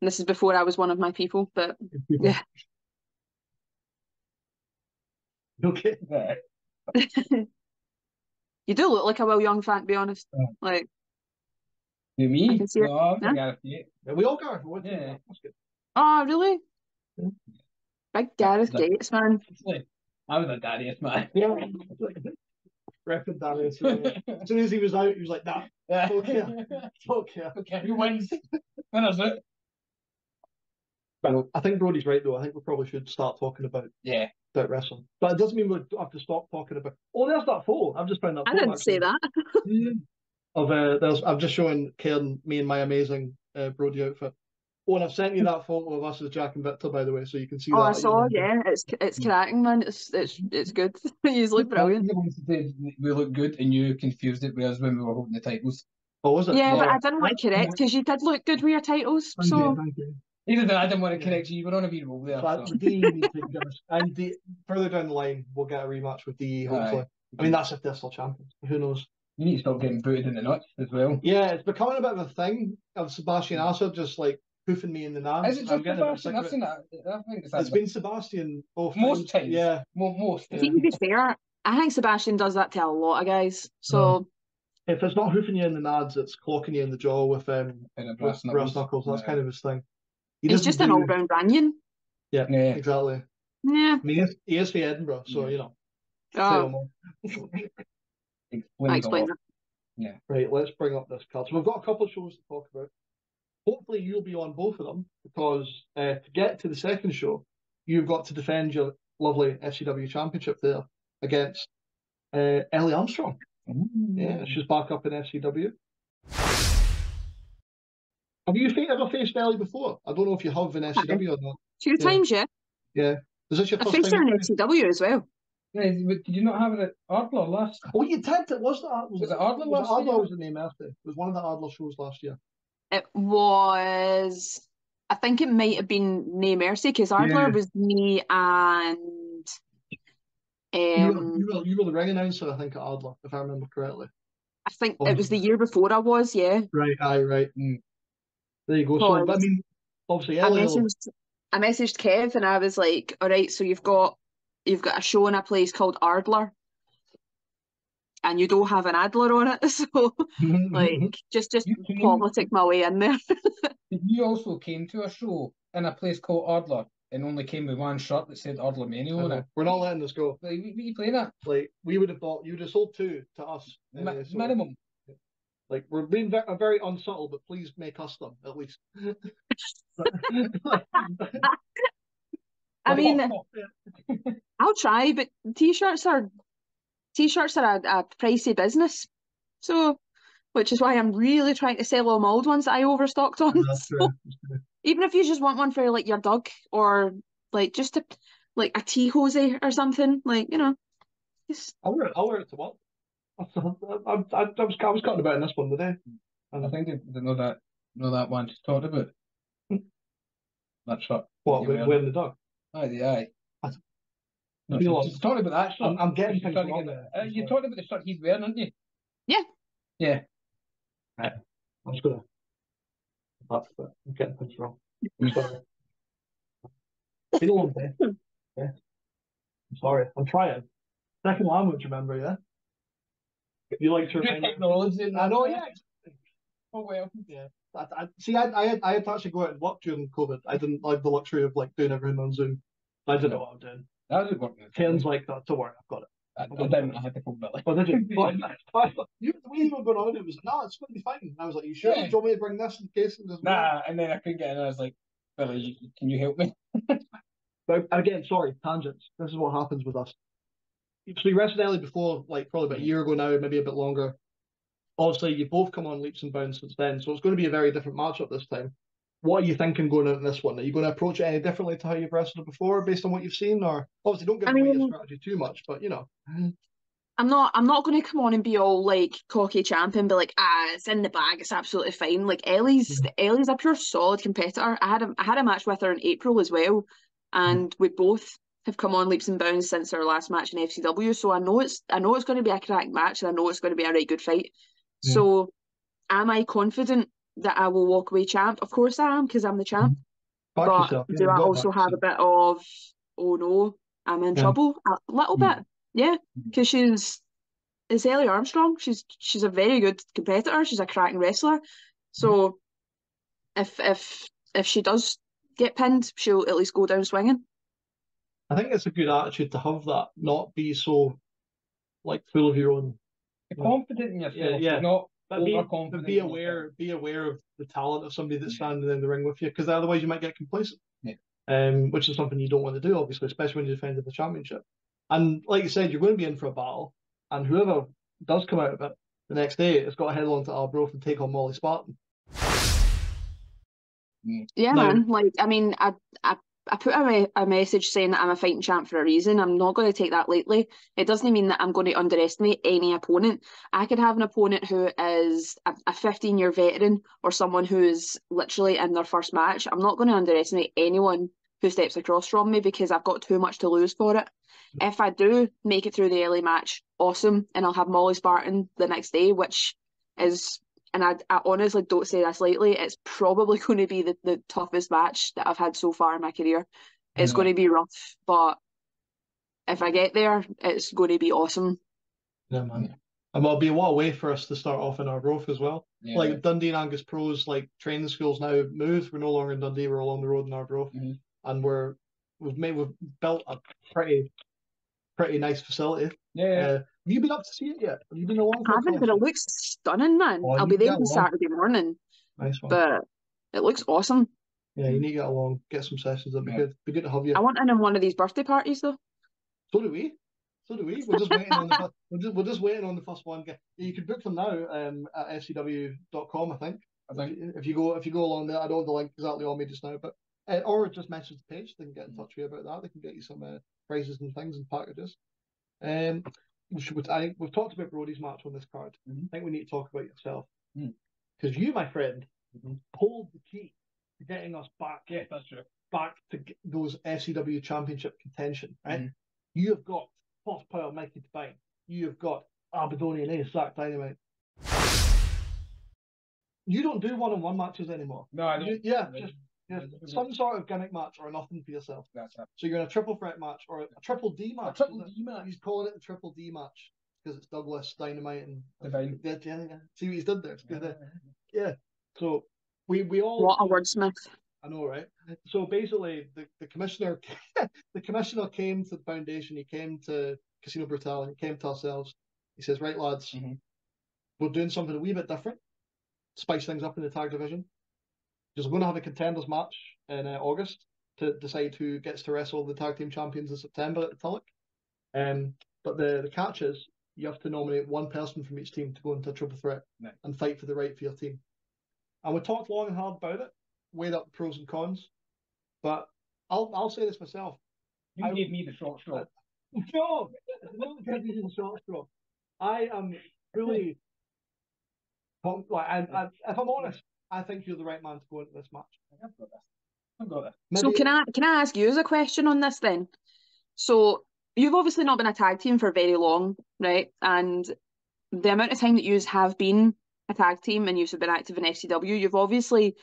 This is before I was one of my people, but people. Yeah. Okay. You do look like a Will Young fan, to be honest. Yeah. Like. You me? I can see no, it. Yeah? It. Yeah, we all Gareth. Yeah. Oh, really? Yeah. Big Gareth yeah. Gates, man. I was a Darius man. Yeah. Repping Darius. Yeah. As soon as he was out, he was like, nah. Yeah. Okay. Okay. Okay. Who wins? Winners it. I think Brodie's right though. I think we probably should start talking about yeah about wrestling, but it doesn't mean we have to stop talking about. Oh, there's that photo. I've just found that. I photo, didn't actually. say that. of uh, there's I've just shown Cairn me and my amazing uh, Brodie outfit. Oh, and I've sent you that photo of us as Jack and Victor, by the way, so you can see. Oh, that I saw. Yeah, it's it's cracking, man. It's it's it's good. You look brilliant. We look good, and you confused it with us when we were holding the titles. Oh, was it? Yeah, yeah, but I didn't want to correct because you did look good with your titles. Thank so you, you. Even though I didn't want to correct you, you were on a wee roll there. But so. D E needs to give us, and D E, further down the line, we'll get a rematch with D E. Hopefully, right. I mean that's if they're still champions. Who knows? You need to stop getting booted in the nuts as well. Yeah, it's becoming a bit of a thing of Sebastian Asser just like poofing me in the nuts. Is it just Sebastian? I've seen that. I think it's, it's been Sebastian both most times. Yeah, well, most. To yeah. be fair, I think Sebastian does that to a lot of guys. So. Mm. if it's not hoofing you in the nads, it's clocking you in the jaw with um and brass with knuckles. knuckles. That's yeah. kind of his thing. He He's just an all round Ranyan. Yeah, yeah, exactly. Yeah. I mean, he is for Edinburgh, so yeah. you know. Oh. Explain I explain that. Yeah. Right, let's bring up this card. So we've got a couple of shows to talk about. Hopefully you'll be on both of them, because uh, to get to the second show, you've got to defend your lovely F C W championship there against uh, Ellie Armstrong. Ooh. Yeah, she's back up in F C W. Have you ever faced Ellie before? I don't know if you have in S C W or not. Two yeah. times, yeah. Yeah. Is this your I first faced time her in F C W as well. Yeah, but did you not have it at Adler last? Oh, you did. It was that. Was, was it Adler last year? Adler was the name after. It was one of the Adler shows last year. It was. I think it might have been Nay Mercy, because Adler yeah. was me and. Um, you, were, you, were, you were the ring announcer, I think, at Adler, if I remember correctly. I think Obviously. it was the year before I was, yeah. Right, aye, right. Mm. There you go. So, but I mean, obviously, I messaged, I messaged Kev and I was like, all right, so you've got you've got a show in a place called Adler and you don't have an Adler on it. So, like, just, just came, politic my way in there. You also came to a show in a place called Adler and only came with one shirt that said Adler Mania on it. We're not letting this go. Like, what are you playing at? Like, we would have bought, you would have sold two to us. Ma anyway, so. Minimum. Like, we're being very, very unsubtle, but please make us them, at least. I mean, I'll try, but T-shirts are T-shirts are a, a pricey business. So, which is why I'm really trying to sell all my old ones that I overstocked on. That's so, true. True. Even if you just want one for, like, your dog or, like, just a, like, a tea-hosey or something, like, you know. Just... I'll wear it, I'll wear it to work. I, I, I, I was I was cutting about in this one today, and I think they, they know that know that one she's talked about. That shot. What? Wearing wearing the dog. Aye, the aye. I, no, she, she's talking about that shirt. I'm, I'm getting things wrong. Get uh, you're talking about the shirt he's wearing, aren't you? Yeah. Yeah. Right. I'm just gonna. That's it. I'm getting things wrong. I'm sorry. Been a long day. Yeah. I'm sorry. I'm trying. Second language, remember? Yeah. You like to remind technology? I know, yeah. Oh well, yeah. I, I, see, I, I had, I had to actually go out and work during COVID. I didn't like the luxury of like doing everything on Zoom. I didn't know what I'm doing. I didn't work. Ken's like that. Don't worry, I've got it. I, I didn't. I had to phone Billy. Oh, did you? You we even going on. It was no, it's going to be fine. And I was like, you sure? Yeah. Do you want me to bring this in case? It nah, work? And then I couldn't get in. I was like, Billy, can you help me? But again, sorry, tangents. This is what happens with us. So you wrestled Ellie before, like probably about a year ago now, maybe a bit longer. Obviously, you've both come on leaps and bounds since then, so it's going to be a very different matchup this time. What are you thinking going out in this one? Are you going to approach it any differently to how you've wrestled it before, based on what you've seen? Or obviously, don't give I away mean, your strategy too much, but you know, I'm not, I'm not going to come on and be all like cocky champion, be like, ah, it's in the bag, it's absolutely fine. Like Ellie's, mm-hmm. Ellie's a pure solid competitor. I had a, I had a match with her in April as well, and mm-hmm. we both. have come on leaps and bounds since our last match in F C W, so I know it's I know it's going to be a crack match, and I know it's going to be a right good fight. Yeah. So, am I confident that I will walk away champ? Of course I am, because I'm the champ. Back but yourself. do yeah, I also have yourself. a bit of oh no, I'm in yeah. trouble a little yeah. bit, yeah, because she's it's Ellie Armstrong. She's she's a very good competitor. She's a cracking wrestler. So, yeah. if if if she does get pinned, she'll at least go down swinging. I think it's a good attitude to have that, not be so, like, full of your own. Be confident in yourself, yeah, yeah. not but be, overconfident. But be aware, be aware of the talent of somebody that's standing in the ring with you, because otherwise you might get complacent, yeah. um, which is something you don't want to do, obviously, especially when you're defending the championship. And like you said, you're going to be in for a battle, and whoever does come out of it the next day has got to head on to Arbroath and take on Molly Spartan. Yeah, now, man. Like, I mean, I... I I put a, me a message saying that I'm a fighting champ for a reason. I'm not going to take that lightly. It doesn't mean that I'm going to underestimate any opponent. I could have an opponent who is a fifteen-year veteran or someone who is literally in their first match. I'm not going to underestimate anyone who steps across from me, because I've got too much to lose for it. If I do make it through the L A match, awesome, and I'll have Molly Spartan the next day, which is... And I, I honestly don't say this lightly, it's probably going to be the, the toughest match that I've had so far in my career. It's yeah. going to be rough, but if I get there, it's going to be awesome. Yeah, man. And it'll be a what a way for us to start off in our growth as well. Yeah. Like Dundee and Angus Pro's like training schools now moved. We're no longer in Dundee. We're along the road in our growth, mm-hmm. and we're we've made we've built a pretty pretty nice facility. Yeah. Uh, have you been up to see it yet? Have you been along? I haven't, but it looks stunning, man. Oh, I'll be there on Saturday morning. Nice one. But it looks awesome. Yeah, you need to get along, get some sessions. That'd be yeah. good. Be good to have you. I want in on one of these birthday parties though. So do we. So do we. We're just waiting on the first, we're, just, we're just waiting on the first one. You can book them now um, at S C W dot com, I think. I think if you go if you go along there, I don't have the link exactly on me just now, but uh, or just message the page. They can get in touch with you about that. They can get you some uh, prices and things and packages. Um, we should, I think we've talked about Brodie's match on this card. Mm-hmm. I think we need to talk about yourself because mm. you, my friend, mm-hmm. pulled the key to getting us back. Yeah, that's true. Back to those S C W Championship contention, right? Mm-hmm. You have got horsepower Mikey Devine. You have got Aberdonian Ace, Zach Dynamite. You don't do one-on-one matches anymore. No, I don't. You, yeah, I just, just some sort of gimmick match or nothing for yourself. That's it. So you're in a triple threat match or a, a triple D match. A triple D match. He's calling it the triple D match because it's Douglas, Dynamite, and Devine. Yeah, yeah, yeah. See what he's did there. Yeah. yeah. So we we all. What a wordsmith. I know, right? So basically, the, the commissioner the commissioner came to the foundation, he came to Casino Brutality, he came to ourselves, he says, right lads, mm-hmm. we're doing something a wee bit different, spice things up in the tag division, just going to have a contenders match in uh, August to decide who gets to wrestle the tag team champions in September at the Tulloch. Um, but the, the catch is, you have to nominate one person from each team to go into a triple threat no. and fight for the right for your team. And we talked long and hard about it, weighed up the pros and cons, but I'll I'll say this myself. You I, gave me the short straw. No, no, give me the short straw. I am really like, I, I, if I'm honest, I think you're the right man to go into this match. I've got this. I've got this. Maybe so can I can I ask you as a question on this then? So you've obviously not been a tag team for very long, right? And the amount of time that you have been a tag team and you've been active in F C W, you've obviously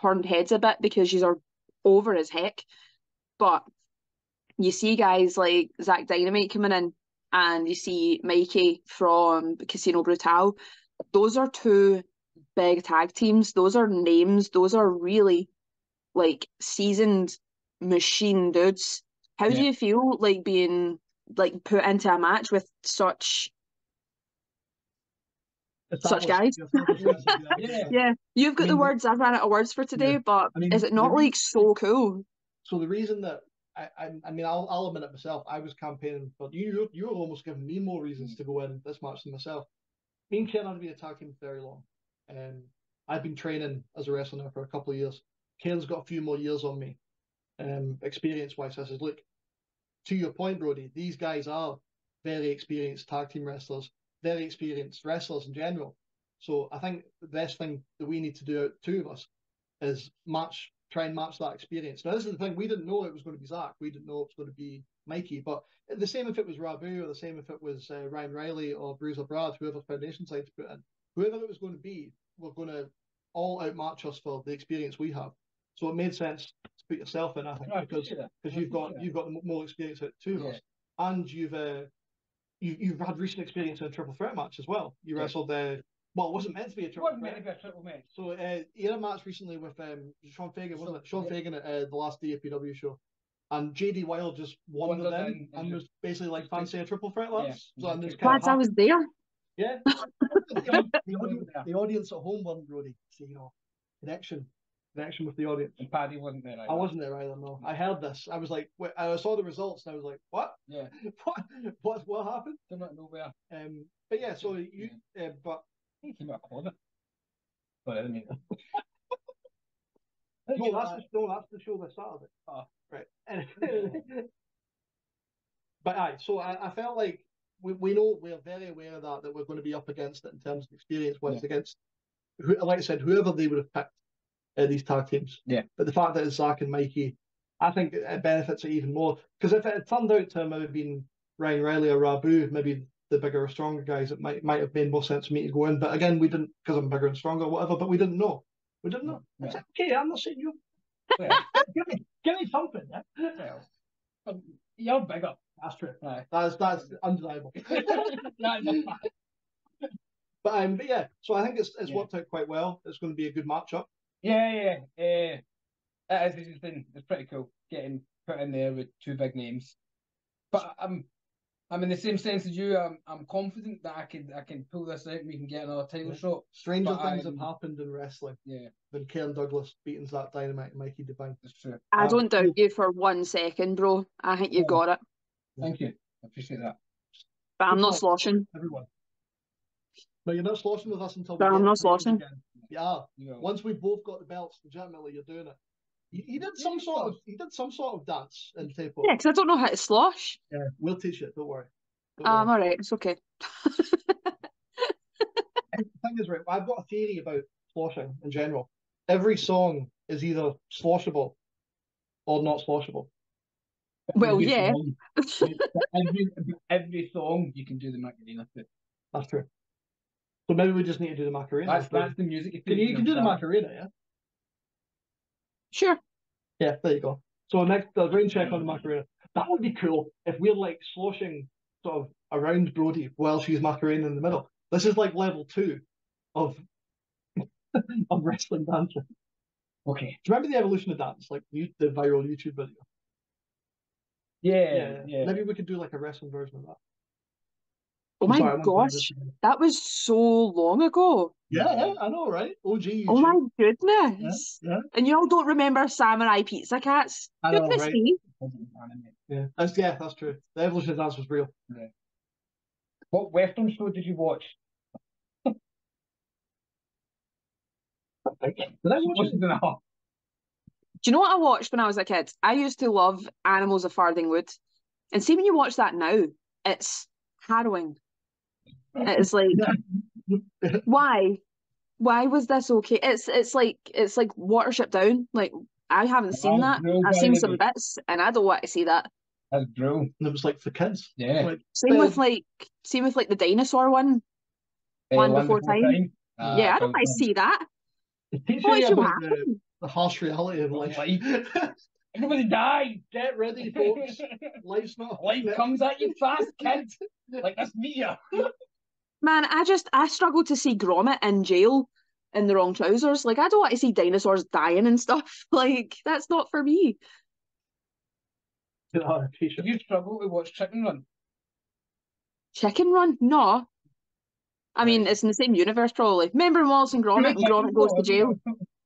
turned heads a bit because you are over as heck, but you see guys like Zach Dynamite coming in and you see Mikey from Casino Brutal. Those are two big tag teams. Those are names. Those are really like seasoned machine dudes. How yeah. do you feel like being like put into a match with such Such guys, yeah. yeah. You've got I mean, the words. I've ran out of words for today, yeah. but I mean, is it not like so cool? So the reason that I, I, I mean, I'll, I'll admit it myself. I was campaigning, but you, you were almost giving me more reasons to go in this match than myself. Me and Ken haven't been attacking for very long, and I've been training as a wrestler now for a couple of years. Ken's got a few more years on me, um, experience-wise. So I says, look, to your point, Brodie, these guys are very experienced tag team wrestlers. Very experienced wrestlers in general. So I think the best thing that we need to do, two of us, is match, try and match that experience. Now, this is the thing. We didn't know it was going to be Zach. We didn't know it was going to be Mikey. But the same if it was Rabu or the same if it was uh, Ryan Riley or Bruiser Brad, whoever Foundation side to put in. Whoever it was going to be, we're going to all outmatch us for the experience we have. So it made sense to put yourself in, I think, no, because because you've got that. You've got more experience out two of yeah. us. And you've... Uh, You, you've had recent experience in a triple threat match as well. You yeah. wrestled there. Uh, well, it wasn't meant to be a triple threat. It wasn't meant to be a triple match. So uh, you had a match recently with um, Sean Fagan, wasn't it? Sean yeah. Fagan at uh, the last D A P W show. And J D Wilde just wandered in and, and was basically like, fancy a triple threat, lads. Yeah. So, and Glad I was there. Yeah. the, the, audience, the audience at home wasn't Brodie. So, you know, connection. Connection with the audience. And Paddy wasn't there either. I wasn't there either, no. I heard this. I was like, wait, I saw the results and I was like, what? Yeah. what, what What happened? Came out of nowhere. Um, but yeah, so you, yeah. Uh, but... He came out of corner. But I didn't mean that. no, that's the, no, that's the show this Saturday. Oh. Right. but aye, so I, I felt like we, we know, we're very aware of that, that we're going to be up against it in terms of experience once yeah. against, who, like I said, whoever they would have picked. Uh, these tag teams, yeah. But the fact that it's Zach and Mikey, I think it benefits it even more because if it had turned out to maybe been Ryan Riley or Rabu, maybe the bigger or stronger guys, it might might have made more sense for me to go in. But again, we didn't because I'm bigger and stronger, or whatever. But we didn't know. We didn't know. Yeah. Said, okay, I'm not saying you. Yeah. give me, give me something. Yeah. Well, you're bigger. That's true. Right. That's that's undeniable. But um, but yeah, so I think it's it's yeah. worked out quite well. It's going to be a good matchup. Yeah, yeah, uh, it is, it's been it's pretty cool getting put in there with two big names. But I'm I'm in the same sense as you. I'm I'm confident that I can I can pull this out and we can get another title yeah. shot. Stranger but things I'm, have happened in wrestling. Yeah, than Cairn Douglas beating Zach Dynamite and Mikey Devine. That's true. I um, don't doubt you for one second, bro. I think you yeah. got it. Thank you. I appreciate that. But I'm not sloshing. Everyone. No, you're not sloshing with us until. But I'm not sloshing. Yeah. You know. Once we've both got the belts, legitimately, you're doing it. He, he did some sort of he did some sort of dance in Tayport. Yeah, because I don't know how to slosh. Yeah, we'll teach it. Don't worry. Don't um, worry. All right, it's okay. The thing is, right, I've got a theory about sloshing in general. Every song is either sloshable or not sloshable. Well, every yeah. Song, every, every song you can do the Macarena to. That's true. So maybe we just need to do the Macarena. That's, that's the music. You, you can do the Macarena, yeah. Sure. Yeah, there you go. So next, the rain check on the Macarena. That would be cool if we're like sloshing sort of around Brodie while she's Macarena in the middle. This is like level two of of wrestling dancing. Okay. Do you remember the evolution of dance, like the viral YouTube video? Yeah, yeah. yeah. Maybe we could do like a wrestling version of that. Oh I'm my sorry, gosh, that was so long ago. Yeah, yeah, I know, right? O G. Oh my goodness. Yeah, yeah. And you all don't remember Samurai Pizza Cats? I know, goodness right? me. Yeah. That's, yeah, that's true. The evolution of dance was real. Yeah. What Western show did you watch? did I watch it? Do you know what I watched when I was a kid? I used to love Animals of Fardingwood. And see, when you watch that now, it's harrowing. It's like why why was this okay? It's it's like it's like Watership Down. Like I haven't seen that. I've seen some bits and I don't want to see that. That's brilliant. It was like for kids. Yeah, like, same with like same with like the dinosaur one hey, one before time, time. Uh, yeah I don't want to see that. What should happen? The harsh reality of life. Everybody die! Get ready, folks. Life's not. Life comes at you fast, kid. Like that's me. Man, I just I struggle to see Gromit in jail in the wrong trousers. Like I don't want to see dinosaurs dying and stuff. Like that's not for me. Did you struggle to watch Chicken Run? Chicken Run? No. I mean, it's in the same universe, probably. Remember Wallace and Gromit? And Gromit goes to jail.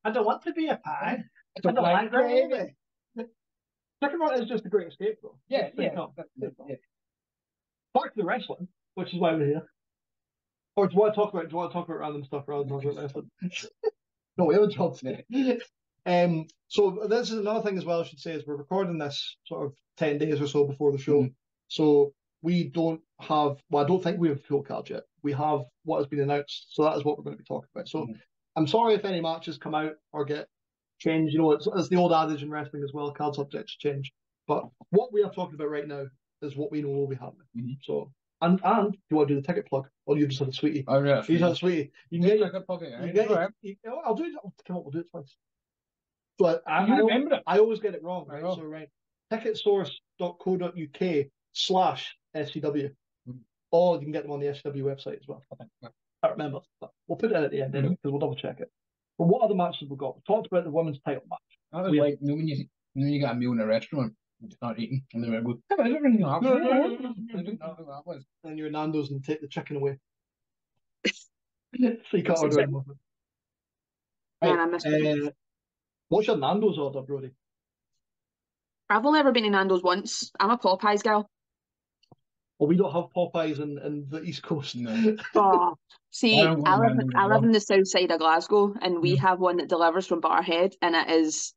I don't want to be a pie. I don't, I don't like Gromit. Second one is just a great escape, though. Yeah, yeah, yeah, yeah. Back to the wrestling, which is why we're here. Or do you want to talk about? Do you want to talk about random stuff rather than talk about wrestling? No, we have a job today. Um, so this is another thing as well. I should say is we're recording this sort of ten days or so before the show, mm-hmm. so we don't have. Well, I don't think we have a full card yet. We have what has been announced, so that is what we're going to be talking about. So mm-hmm. I'm sorry if any matches come out or get change, you know, it's, it's the old adage in wrestling as well, card subjects change. But what we are talking about right now is what we know will be happening. Mm-hmm. So, and and do you want to do the ticket plug, or you just had a sweetie? Oh yeah, you just had a sweetie. You can get your ticket plug. I'll do it. Come on, we'll do it twice. But I, I, remember I, I always get it wrong, right? So right, ticketsource dot co dot uk slash S C W, mm-hmm. or you can get them on the S C W website as well. I think yeah. I remember, but we'll put it in at the end because mm-hmm. we'll double check it. But what other matches have we got? We talked about the women's title match. I was like, you know, when you, you know you got a meal in a restaurant and you start eating, and they were going, I don't really know what that was. And you're Nando's and take the chicken away. So you can't order it. Right. Uh, what's your Nando's order, Brodie? I've only ever been to Nando's once. I'm a Popeyes gal. Well, we don't have Popeyes in, in the East Coast. No. Oh, see, I, I live I live in the south side of Glasgow, and we yeah. have one that delivers from Barrhead, and it is,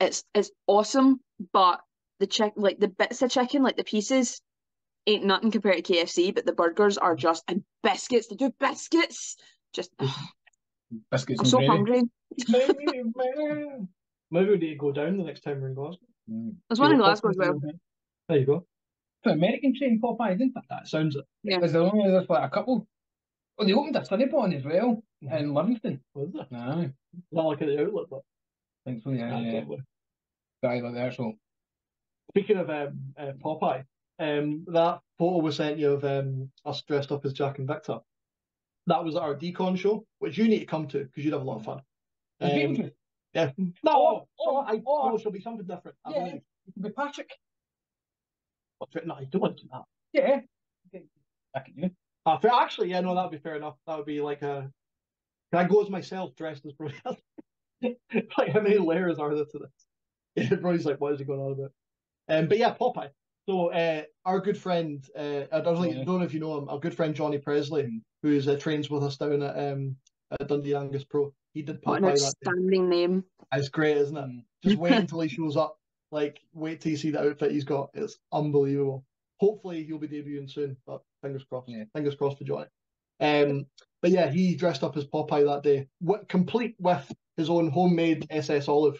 it's it's awesome. But the chick, like the bits of chicken, like the pieces, ain't nothing compared to K F C. But the burgers are just, and biscuits. They do biscuits. Just biscuits. I'm and so gravy. hungry. Maybe, maybe. Maybe we need to go down the next time we're in Glasgow. Mm. There's one in Glasgow as well. There you go. American chain Popeye, didn't it? That sounds it. Yeah. There's only there's like a couple. Oh, they opened a Cinnabon as well yeah. in Livingston. Was there? No. Not like at the outlet, but I think so. Yeah, yeah. Guy like the actual. Speaking of um, uh, Popeye, um, that photo was sent you of um, us dressed up as Jack and Victor. That was our Decon show, which you need to come to because you'd have a lot of fun. Um, yeah. No, or, or, I or, it'll be something different. I yeah, believe. It can be Patrick. No, I don't want to do that. Yeah. Okay. I can do it. Uh, actually, yeah, no, that'd be fair enough. That would be like a. Can I go as myself dressed as Brodie? Like, how many layers are there to this? Yeah, Brodie's like, what is he going on about? Um, but yeah, Popeye. So uh, our good friend, uh, I don't, think, yeah. don't know if you know him, our good friend Johnny Presley, mm. who uh, trains with us down at, um, at Dundee Angus Pro. He did Popeye. What an outstanding name. It's great, isn't it? Mm. Just wait until he shows up. Like, wait till you see the outfit he's got. It's unbelievable. Hopefully he'll be debuting soon, but fingers crossed. Yeah. Fingers crossed for Johnny. Um, but yeah, he dressed up as Popeye that day, what, complete with his own homemade S S Olive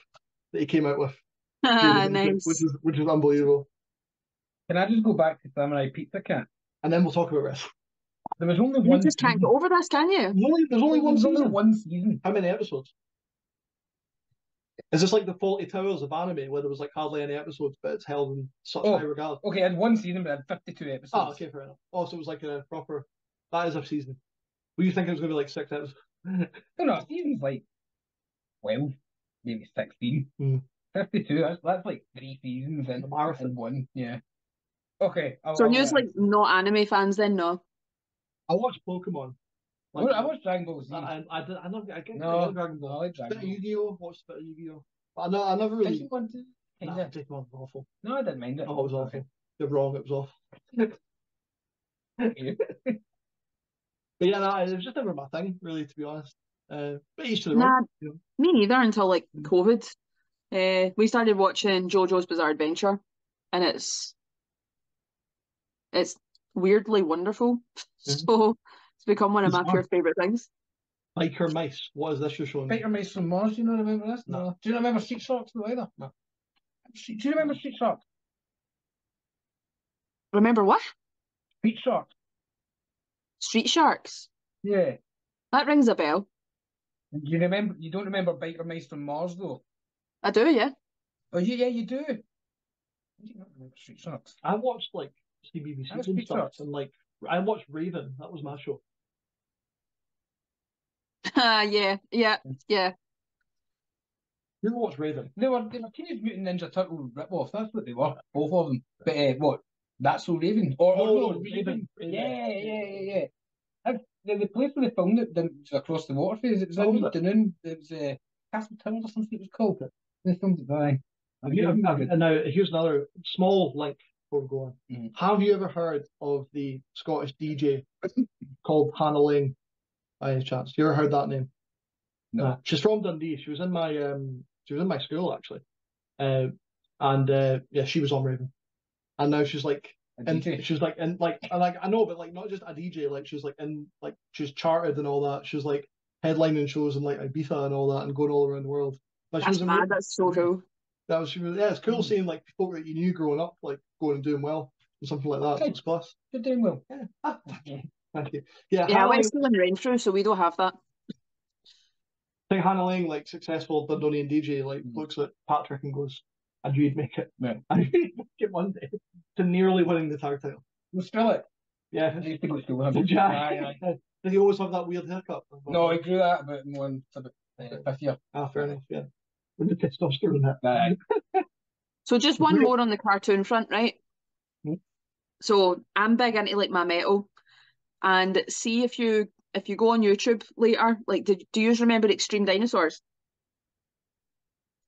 that he came out with. Ah, nice. Which, which, is, which is unbelievable. Can I just go back to Samurai Pizza Cat? And then we'll talk about wrestling. There was only you one. You just season. Can't go over this, can you? There's only, there's only one there's season. Only one season. How many episodes? Is this like the Faulty Towers of anime, where there was like hardly any episodes, but it's held in such oh, high regard? Okay, I had one season, but I had fifty-two episodes. Oh, okay, fair enough. Oh, so it was like a proper... That is a season. Were you thinking it was going to be like six episodes? No, no, a season's like twelve, maybe sixteen. Mm. fifty-two, that's, that's like three seasons in, in one, yeah. Okay. I'll, so you're like not anime fans then, no? I watched Pokemon. Like, I watched Dragon Ball Z. I, I, I, I, never, I get no, I love Dragon Ball. I like Dragon Bit Ball. Bit of Yu-Gi-Oh! Watched a bit of Yu-Gi-Oh! But I, no, I never really... Did you want to? Nah, yeah. Pokemon was awful. No, I didn't mind it. Oh, it was awful. You're wrong, it was awful. But yeah, no, it was just never my thing, really, to be honest. Uh, but each to their nah, own. You know. Me neither until, like, COVID. Uh, we started watching JoJo's Bizarre Adventure, and it's... It's weirdly wonderful, mm-hmm. so it's become one of my pure favourite things. Biker Mice, what is this you're showing? Biker Mice from Mars, do you not remember this? No. no. Do you not remember Street Sharks though either? No. Do you remember Street Sharks? Remember what? Street Sharks. Street Sharks? Yeah. That rings a bell. You remember? You don't remember Biker Mice from Mars though? I do, yeah. Oh, you, yeah, you do. You don't remember Street Sharks? I watched like... C B B C and stuff, and like I watched Raven. That was my show. Ah, uh, yeah, yeah, yeah. You ever watched Raven? They were they were Teenage Mutant Ninja Turtle ripoff. That's what they were, both of them. But uh, what? That's So Raven or oh, or no, Raven. Raven. Raven. Yeah, yeah, yeah, yeah. I, the, the place where they filmed it was across the water phase. It was in the afternoon. It was uh, Castletown or something. It was called. They filmed it by. And now here's another small link. Before we go on. Mm-hmm. Have you ever heard of the Scottish D J called Hannah Lane by any chance? You ever heard that name? No. Nah. She's from Dundee. She was in my um she was in my school actually. Uh, and uh, yeah, she was on Raven. And now she's like and she's like and like and like I know, but like not just a D J, like she's like in like she's charted and all that. She's like headlining shows in like Ibiza and all that and going all around the world. But that's she was mad, that's so cool. That was really, yeah, it's cool seeing like people that you knew growing up, like going and doing well and something like that. It's class. You're doing well. Yeah. Ah, thank you. Thank you. Yeah, yeah, I went to school in Renfrew, so we don't have that. I think Hannah Lang, like successful Dundonian D J, like mm. looks at Patrick and goes, and you'd make it. Yeah. And you'd make it one day to nearly winning the tag title. We'll still it. Yeah. I used to go to school. Did, yeah, yeah. Did he always have that weird haircut? No, I grew that about one about uh, fifth year. Ah, fair enough, yeah. The testosterone that. So just one more on the cartoon front, right? Hmm? So I'm big into like my metal, and see if you if you go on YouTube later, like did, do you remember Extreme Dinosaurs?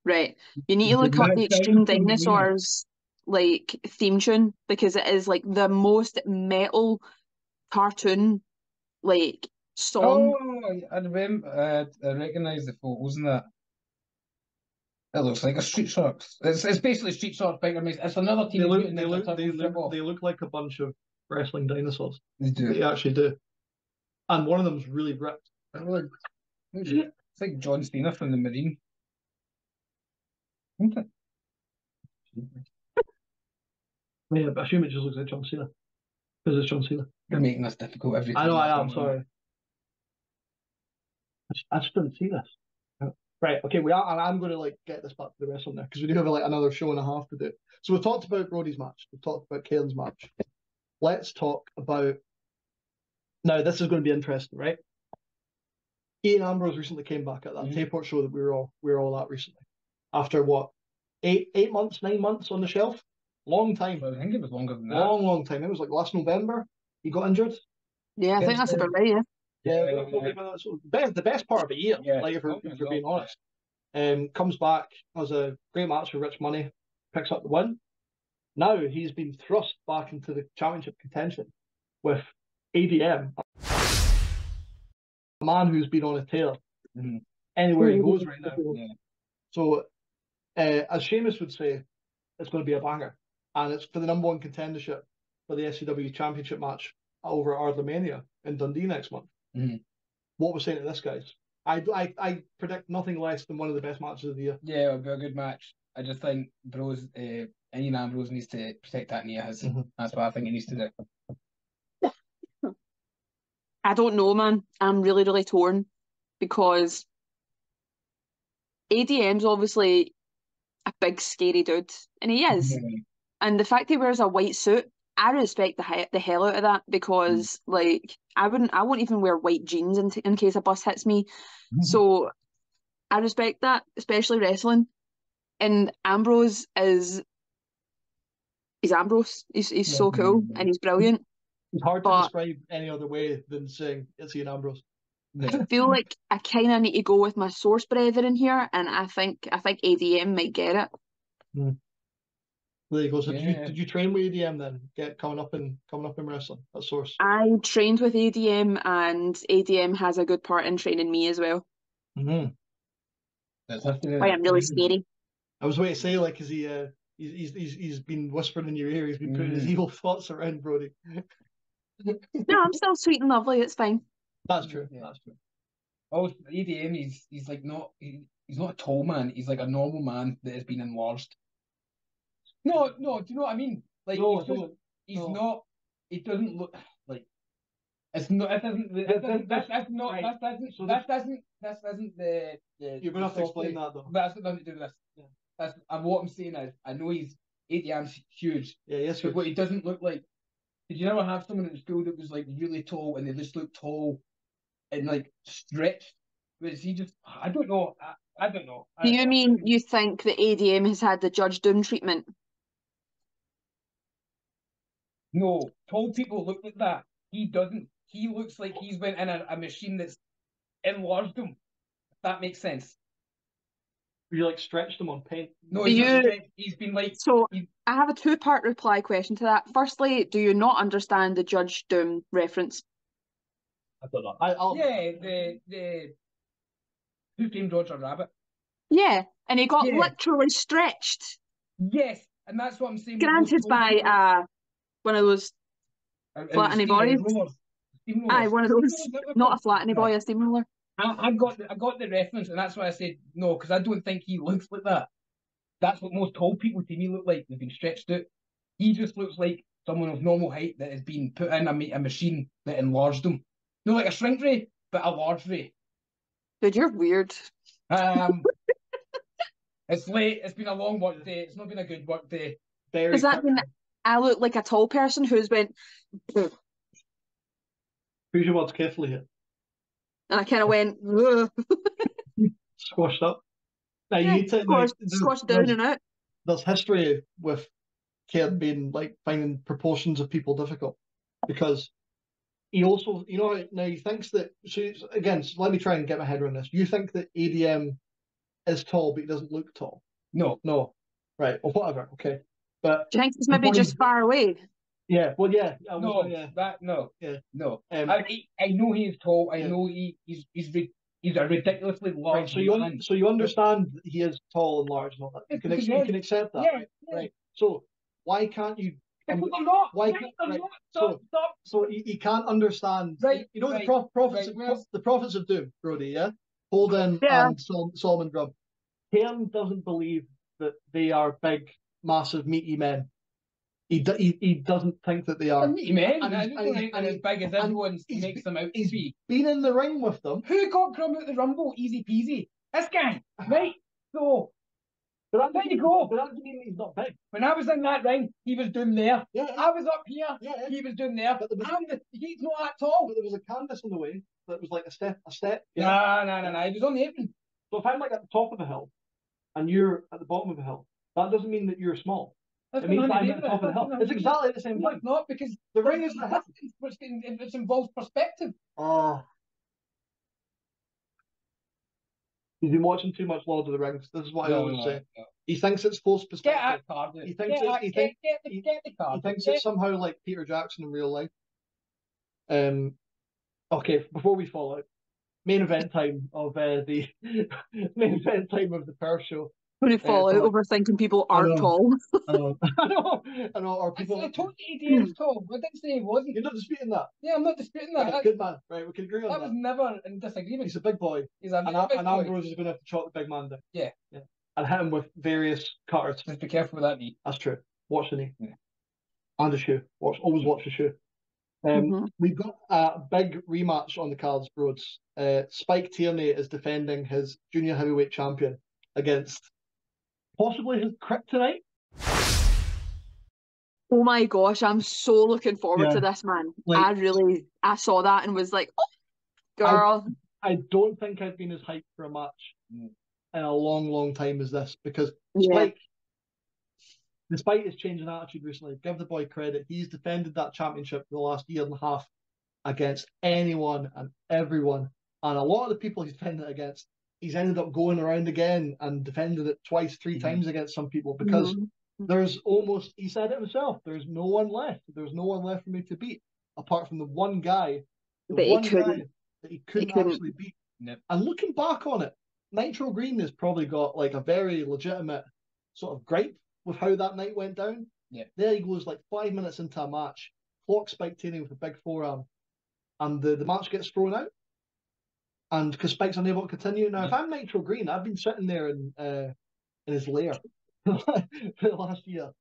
Right, you need to look up the Extreme Dinosaurs like theme tune because it is like the most metal cartoon like song. Oh, I remember. I, I recognise the photos in that. It looks like a Street Sharks. It's, it's basically Street Sharks, Biker Mice. It's another team. They look, they, look, they, look, they look like a bunch of wrestling dinosaurs. They do. They actually do. And one of them's really ripped. Like, it's like John Cena from the Marine. Isn't it? Yeah, but I assume it just looks like John Cena. Because it's John Cena. You're making this difficult every time. I know I am, sorry. I just, I just didn't see this. Right, okay, we are, and I'm going to like get this back to the wrestling now because we do have like another show and a half to do. So we've talked about Brodie's match, we've talked about Cairn's match. Let's talk about Now, this is going to be interesting, right? Ian Ambrose recently came back at that mm-hmm. Tayport show that we were all we were all at recently. After what, eight eight months, nine months on the shelf? Long time. Well, I think it was longer than that. Long, long time. It was like last November. He got injured. Yeah, I think that's about right, yeah. Yeah, yeah. The best, the best part of the year, yeah, like if we're, if we're being honest. Um, comes back, has a great match with Rich Money, picks up the win. Now he's been thrust back into the championship contention with A D M. A man who's been on a tear mm-hmm. anywhere he goes right now. Yeah. So, uh, as Sheamus would say, it's going to be a banger. And it's for the number one contendership for the S C W championship match over at Ardlemania in Dundee next month. Mm-hmm. What we're saying to this, guys? I, I, I predict nothing less than one of the best matches of the year. Yeah, it'll be a good match. I just think Bros, uh, Ian Ambrose needs to protect that knee of his. Mm-hmm. That's what I think he needs to do. I don't know, man. I'm really, really torn because A D M's obviously a big, scary dude, and he is. Mm-hmm. And the fact he wears a white suit, I respect the the hell out of that because, mm. like, I wouldn't, I won't even wear white jeans in, t in case a bus hits me. Mm. So, I respect that, especially wrestling. And Ambrose is, he's Ambrose. He's he's yeah, so cool yeah, yeah. and he's brilliant. It's hard but to describe any other way than saying it's Ian Ambrose. Yeah. I feel like I kind of need to go with my Source brethren here, and I think I think A D M might get it. Mm. There you go. So yeah. did, you, did you train with A D M then? Get coming up and coming up in wrestling at Source. I trained with A D M, and A D M has a good part in training me as well. Mm-hmm. That's why I'm really scary. I was waiting to say, like, is he? Uh, he's he's he's been whispering in your ear. He's been putting mm. his evil thoughts around Brodie. No, I'm still sweet and lovely. It's fine. That's true. Yeah, that's true. Oh, A D M, he's he's like not he, he's not a tall man. He's like a normal man that has been enlarged. No, no, do you know what I mean? Like, no, he's, no, he's no. not, he doesn't look, like, it's not, it doesn't, it doesn't that's, that's not, right. that doesn't, so that doesn't, that doesn't, the, the you're going to have to explain that, though. That's got nothing to do with this. Yeah. That's, and what I'm saying is, I know he's, A D M's huge, yeah, yes, but what he doesn't look like, did you ever have someone in school that was, like, really tall, and they just looked tall, and, like, stretched, whereas he just, I don't know, I, I don't know. I, do you I, mean you think that A D M has had the Judge Doom treatment? No, tall people look like that. He doesn't. He looks like he's went in a, a machine that's enlarged him. If that makes sense. You like stretched him on paint. No, he's, you, not, he's been like. So he's, I have a two-part reply question to that. Firstly, do you not understand the Judge Doom reference? I don't know. I, I'll, yeah, the the Who Framed Roger Rabbit? Yeah, and he got yeah. literally stretched. Yes, and that's what I'm saying. Granted by a. Uh, One of those uh, flattening boys. Aye, one of those. Not a flattening boy, a steamroller. I, I got, the, I got the reference, and that's why I said no, because I don't think he looks like that. That's what most tall people to me look like. They've been stretched out. He just looks like someone of normal height that has been put in a, a machine that enlarged them. No, like a shrink ray, but a large ray. Dude, you're weird. Um, it's late. It's been a long work day. It's not been a good work day. Very Does that mean? I look like a tall person who's went. Ugh. Who's your words carefully here? And I kind of went. Squashed up. Now yeah, you need to squashed, like, squashed down and out. There's history with Caird being like finding proportions of people difficult because he also, you know, now he thinks that. So again, so let me try and get my head around this. You think that A D M is tall, but he doesn't look tall. No, no, right or whatever. Okay. But do you think it's maybe point, just far away? Yeah, well, yeah. I no, was, yeah. That, no, yeah. no. Um, I, he, I know he's tall. I yeah. know he, he's he's he's a ridiculously large right, so you man. So you understand that he is tall and large and all that. You can, ex you can accept that. Yeah, yeah. Right. So why can't you... Um, not, why can't, right, stop, so, stop. So he, he can't understand... Right, you know right, the pro prophets right, of, the prophets of doom, Brodie, yeah? Holden yeah. and Sol Solomon Grubb. Cairn doesn't believe that they are big... massive meaty men. He, do, he he doesn't think that they are meaty men. And, and, and, and, and as big as everyone makes them out. He's be. been in the ring with them. Who got Grum out the Rumble? Easy peasy. This guy, right? So But there you go. But that doesn't mean he's not big. When I was in that ring, he was down there. Yeah, yeah. I was up here. Yeah, yeah. He was down there. But there was, and the, he's not that tall. But there was a canvas in the way that was like a step, a step. No, no, no, no, no. He was on the apron. So if I'm like at the top of a hill, and you're at the bottom of a hill, that doesn't mean that you're small. That's it means I'm at the top of the hill. It's exactly the same thing. Not because the ring is the distance, which it involves perspective. Oh. He's been watching too much Lord of the Rings. This is what no, I always no, say. No. He thinks it's close perspective. Get that card. He thinks get, it's, he get, think, get, the, get the card. He thinks get. It's somehow like Peter Jackson in real life. Um. Okay, before we fall out, main event time of uh, the main event time of the Perth show. When you fall uh, out over thinking people aren't tall. I know. I know. I know. Or people. I, I told you A D M was tall. I didn't say he wasn't. You're not disputing that. Yeah, I'm not disputing that. Right, good man. Right, we can agree on that. I was never in disagreement. He's a big boy. He's a and, big and boy. And Ambrose is going to have to chop the big man down. Yeah. Yeah. And hit him with various cutters. Just be careful with that knee. That's true. Watch the knee. Yeah. And the shoe. Watch. Always watch the shoe. Um, mm-hmm. We've got a big rematch on the cards, Broads. Uh, Spike Tierney is defending his junior heavyweight champion against possibly his kryptonite. Oh my gosh, I'm so looking forward yeah. to this, man. Like, I really, I saw that and was like, oh, girl. I, I don't think I've been as hyped for a match in a long, long time as this, because yeah. Spike, despite his change in attitude recently, give the boy credit, he's defended that championship for the last year and a half against anyone and everyone. And a lot of the people he's defended it against, he's ended up going around again and defended it twice, three mm-hmm. times against some people, because mm-hmm. there's almost, he said it himself, there's no one left. There's no one left for me to beat, apart from the one guy, the but one he guy that he couldn't, he couldn't actually beat. No. And looking back on it, Nitro Green has probably got like a very legitimate sort of gripe with how that night went down. Yeah. There he goes, like five minutes into a match, clock Spike Tierney with a big forearm, and the, the match gets thrown out. And because Spike's unable to continue. Now, yeah. if I'm Nitro Green, I've been sitting there in uh, in his lair for the last year,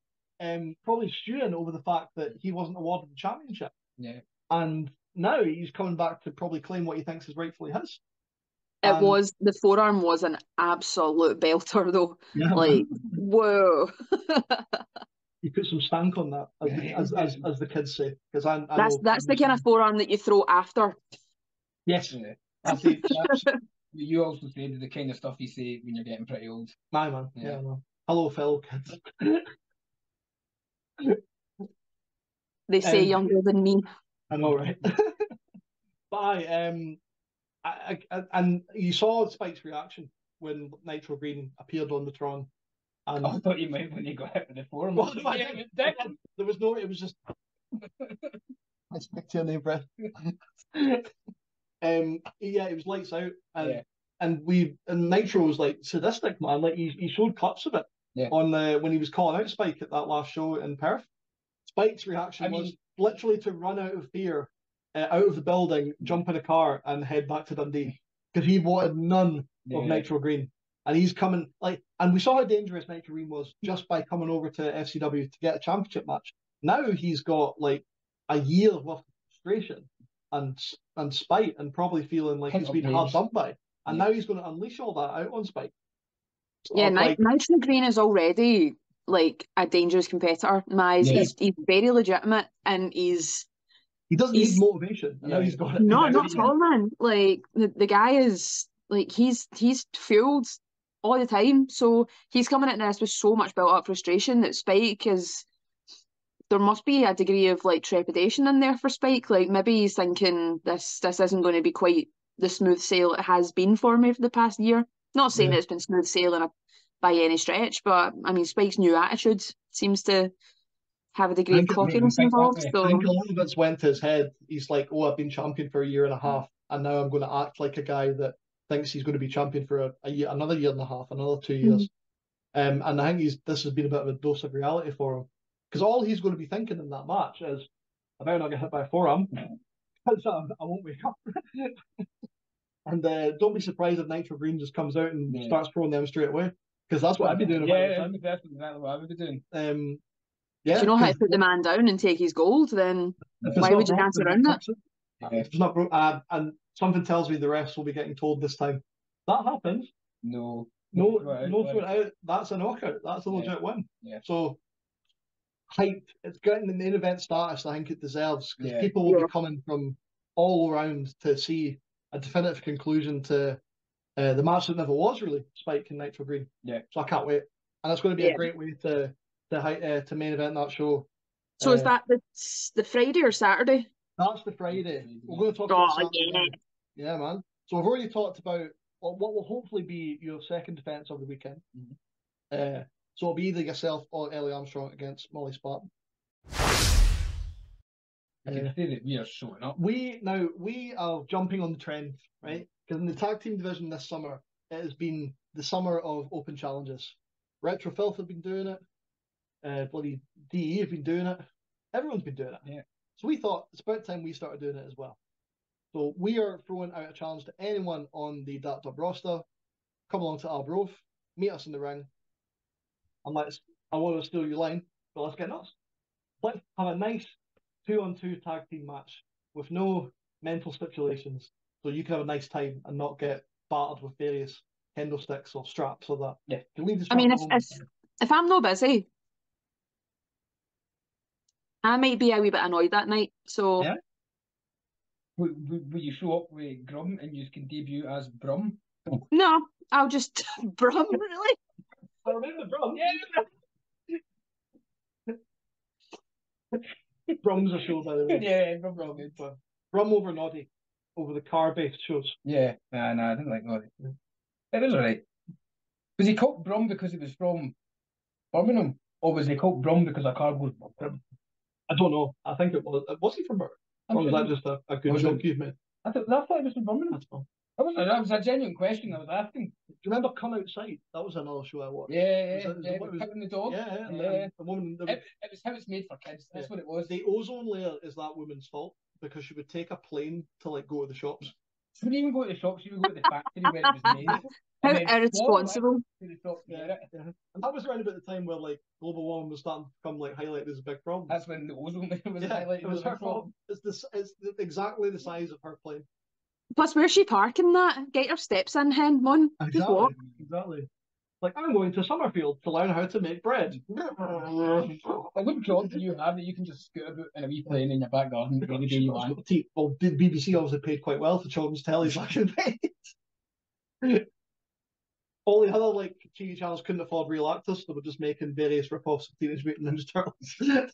um, probably stewing over the fact that he wasn't awarded the championship. Yeah. And now he's coming back to probably claim what he thinks is rightfully his. It and... was, the forearm was an absolute belter, though. Yeah. Like, whoa. You put some stank on that, as, yeah. as, as, as the kids say. Because I, I That's, that's the kind of forearm that you throw after. Yes, yeah. I say, you also say the kind of stuff you say when you're getting pretty old. My man, yeah, yeah man. Hello, fellow kids. They say um, younger than me. I know, right? But I, um, I, I, and you saw Spike's reaction when Nitro Green appeared on the Tron. And oh, I thought you meant when you got hit with the forum. Well, yeah, it was dick. There was no. It was just. I speak to your name, breath. Um, yeah, it was lights out, and yeah. and we and Nitro was like sadistic, man. Like he, he showed clips of it yeah. on the when he was calling out Spike at that last show in Perth. Spike's reaction I was mean, literally to run out of fear, uh, out of the building, jump in a car, and head back to Dundee, because he wanted none yeah. of Nitro Green. And he's coming like, and we saw how dangerous Nitro Green was just by coming over to F C W to get a championship match. Now he's got like a year worth of frustration and and spite, and probably feeling like he's been hard done by. And yeah. now he's going to unleash all that out on Spike. So yeah, Nitro like, Green is already like a dangerous competitor in my eyes. Yeah. He's, he's very legitimate, and he's... He doesn't he's, need motivation. Yeah. Now he's got it. No, not at all, man. Like, the, the guy is... Like, he's he's fueled all the time. So he's coming at this with so much built-up frustration that Spike is... There must be a degree of like trepidation in there for Spike. Like maybe he's thinking this this isn't going to be quite the smooth sail it has been for me for the past year. Not saying yeah. it's been smooth sailing by any stretch, but I mean Spike's new attitude seems to have a degree of cockiness involved. So I think a lot of it's went to his head. He's like, oh, I've been champion for a year and a half, and now I'm going to act like a guy that thinks he's going to be champion for a, a year, another year and a half, another two years. Mm-hmm. um, and I think he's this has been a bit of a dose of reality for him. Because all he's going to be thinking in that match is, I better not get hit by a forearm, because um, I won't wake up. And uh, don't be surprised if Nitro Green just comes out and yeah. starts throwing them straight away, because that's what I'd be doing. Yeah, that's exactly what I would be doing. Um, yeah, if you know how to put the man down and take his gold, then why would you dance around that? If it's not broke, uh, and something tells me the refs will be getting told this time, that happens. No. No, no, no thrown out. That's a knockout. That's a legit yeah. win. Yeah. So, hype. It's getting the main event status I think it deserves, because yeah. people will yeah. be coming from all around to see a definitive conclusion to uh, the match that never was, really, Spike and Nitro Green. Yeah. So I can't wait. And it's going to be yeah. a great way to to, uh, to main event that show. So uh, is that the, the Friday or Saturday? That's the Friday. We're going to talk oh, about Saturday. Yeah. yeah, man. So we've already talked about what will hopefully be your second defence of the weekend. Mm-hmm. uh, so it'll be either yourself or Ellie Armstrong against Molly Spartan. I can uh, feel it. We are showing up. We, now, we are jumping on the trend, right? Because in the tag team division this summer, it has been the summer of open challenges. Retro Filth have been doing it. Uh, bloody D E have been doing it. Everyone's been doing it. Yeah. So we thought it's about time we started doing it as well. So we are throwing out a challenge to anyone on the Dap Dub roster. Come along to Arbroath, meet us in the ring, and let's, I want to steal your line, but let's get nuts. Let's have a nice two-on-two tag team match with no mental stipulations, so you can have a nice time and not get battered with various kendo sticks or straps or that. Yeah. You can leave the strap I mean, if, if, if I'm not busy, I might be a wee bit annoyed that night, so... Yeah. Will, will, will you show up with Grum and you can debut as Brum? No, I'll just Brum, really. I remember Brum. Yeah. Brum's a show, by the way. Yeah, Brum, Brum. Brum, Brum over Noddy, over the car-based shows. Yeah, nah, nah, I didn't like Noddy. Yeah. It was alright. Was he called Brum because he was from Birmingham, or was he called Brum because a car goes Brum? I don't know. I think it was. Was he from Birmingham? Or was that just a, a good joke you've made? I, th- I thought it was from Birmingham. That was, a, that was a genuine question I was asking. Do you remember Come Outside? That was another show I watched. Yeah, yeah, was that, was yeah. Picking the dog. Yeah, yeah. yeah. yeah. The woman, the, it, it was how it's made for kids. That's yeah. what it was. The ozone layer is that woman's fault, because she would take a plane to like go to the shops. She wouldn't even go to the shops. She would go to the factory where it was made. How irresponsible. Yeah. Yeah. And that was around about the time where like global warming was starting to become like highlighted as a big problem. That's when the ozone layer was yeah, highlighted. It was her problem. It's, this, it's exactly the size of her plane. Plus, where's she parking that? Get your steps in, hen, mon. Exactly. Just walk. Exactly. Like, I'm going to Summerfield to learn how to make bread. Like, what job do you have that you can just scoot about in a wee plane in your back garden the only day you want? Well, B B C obviously paid quite well for children's telly back in the day. All the other, like, T V channels couldn't afford real actors, so they were just making various rip-offs of Teenage Mutant Ninja Turtles.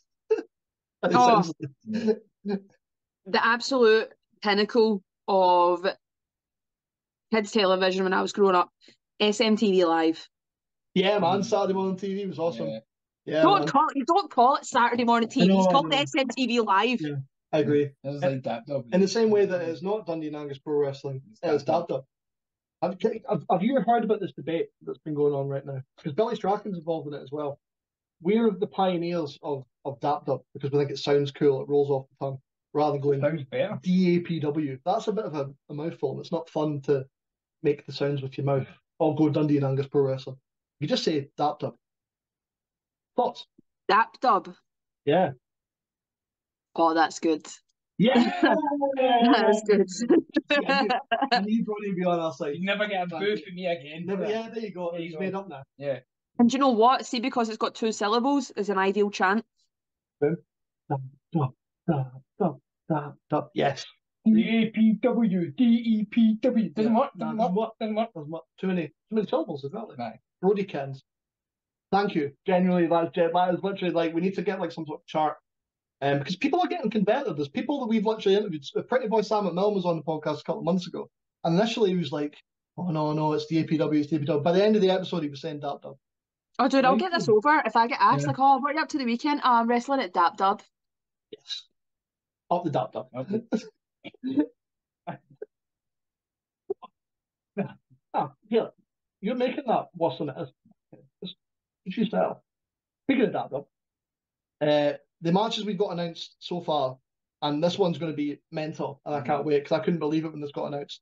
Oh, the absolute pinnacle of kids' television when I was growing up, S M T V Live. Yeah, man, Saturday morning T V was awesome. Yeah, yeah don't man. call it. Don't call it Saturday morning T V. It's called S M T V Live. Yeah, I agree. It was like Dap Dub. In the same way that it's not Dundee and Angus Pro Wrestling, it's Dap Dub. Have, have you heard about this debate that's been going on right now? Because Billy Strachan's involved in it as well. We're the pioneers of of Dap Dub because we think it sounds cool. It rolls off the tongue rather than going sounds better. D A P W. That's a bit of a, a mouthful. It's not fun to make the sounds with your mouth. I'll go Dundee and Angus Pro Wrestling. You just say Dap Dub. Thoughts? Dap Dub. Yeah. Oh, that's good. Yeah, that's good. Yeah, I need Ronnie to be on our side. You never get a boo from me again. Never, yeah, there you go. There He's you made go. Up now. Yeah. And do you know what? See, because it's got two syllables, is an ideal chant. Boom. Dap Dub. Dap Dub. Dap Dub. Yes. D A P W, D E P W. Doesn't work, doesn't work, doesn't work, doesn't work. Too many, too many syllables, isn't it? Right. Brodie Cans. Thank you. Genuinely, that, that is literally like, we need to get like some sort of chart. Um, because people are getting competitive. There's people that we've literally interviewed. Pretty Boy Sam McMillan was on the podcast a couple of months ago. And initially he was like, oh no, no, it's D A P W, it's D A P W. By the end of the episode, he was saying Dap Dub. Oh dude, I'll get this over. If I get asked, yeah. like, oh, what are you up to the weekend? Oh, I'm wrestling at Dap Dub. Yes. Up the Dap Dub. Okay. Ah, here, you're making that worse than it is. She's better. Speaking of Dap Dub, uh, the matches we've got announced so far, and this one's going to be mental, and I can't wait because I couldn't believe it when this got announced.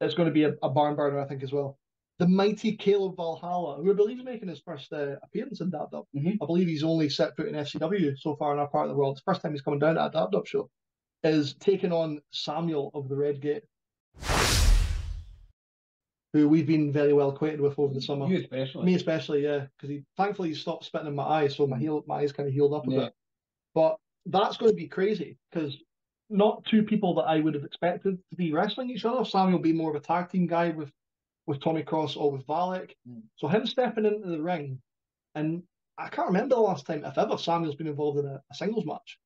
It's going to be a, a barn burner, I think, as well. The mighty Caleb Valhalla, who I believe is making his first uh, appearance in Dap Dub. Mm-hmm. I believe he's only set foot in F C W so far in our part of the world. It's the first time he's coming down to a Dap Dub show. Is taking on Samuel of the Red Gate. who we've been very well acquainted with over the summer. You especially. Me especially, yeah. Because he thankfully he stopped spitting in my eyes, so my heel, my eyes kind of healed up a yeah. bit. But that's going to be crazy, because not two people that I would have expected to be wrestling each other. Samuel will be more of a tag team guy with, with Tommy Cross or with Valak. Mm. So him stepping into the ring, and I can't remember the last time, if ever, Samuel's been involved in a, a singles match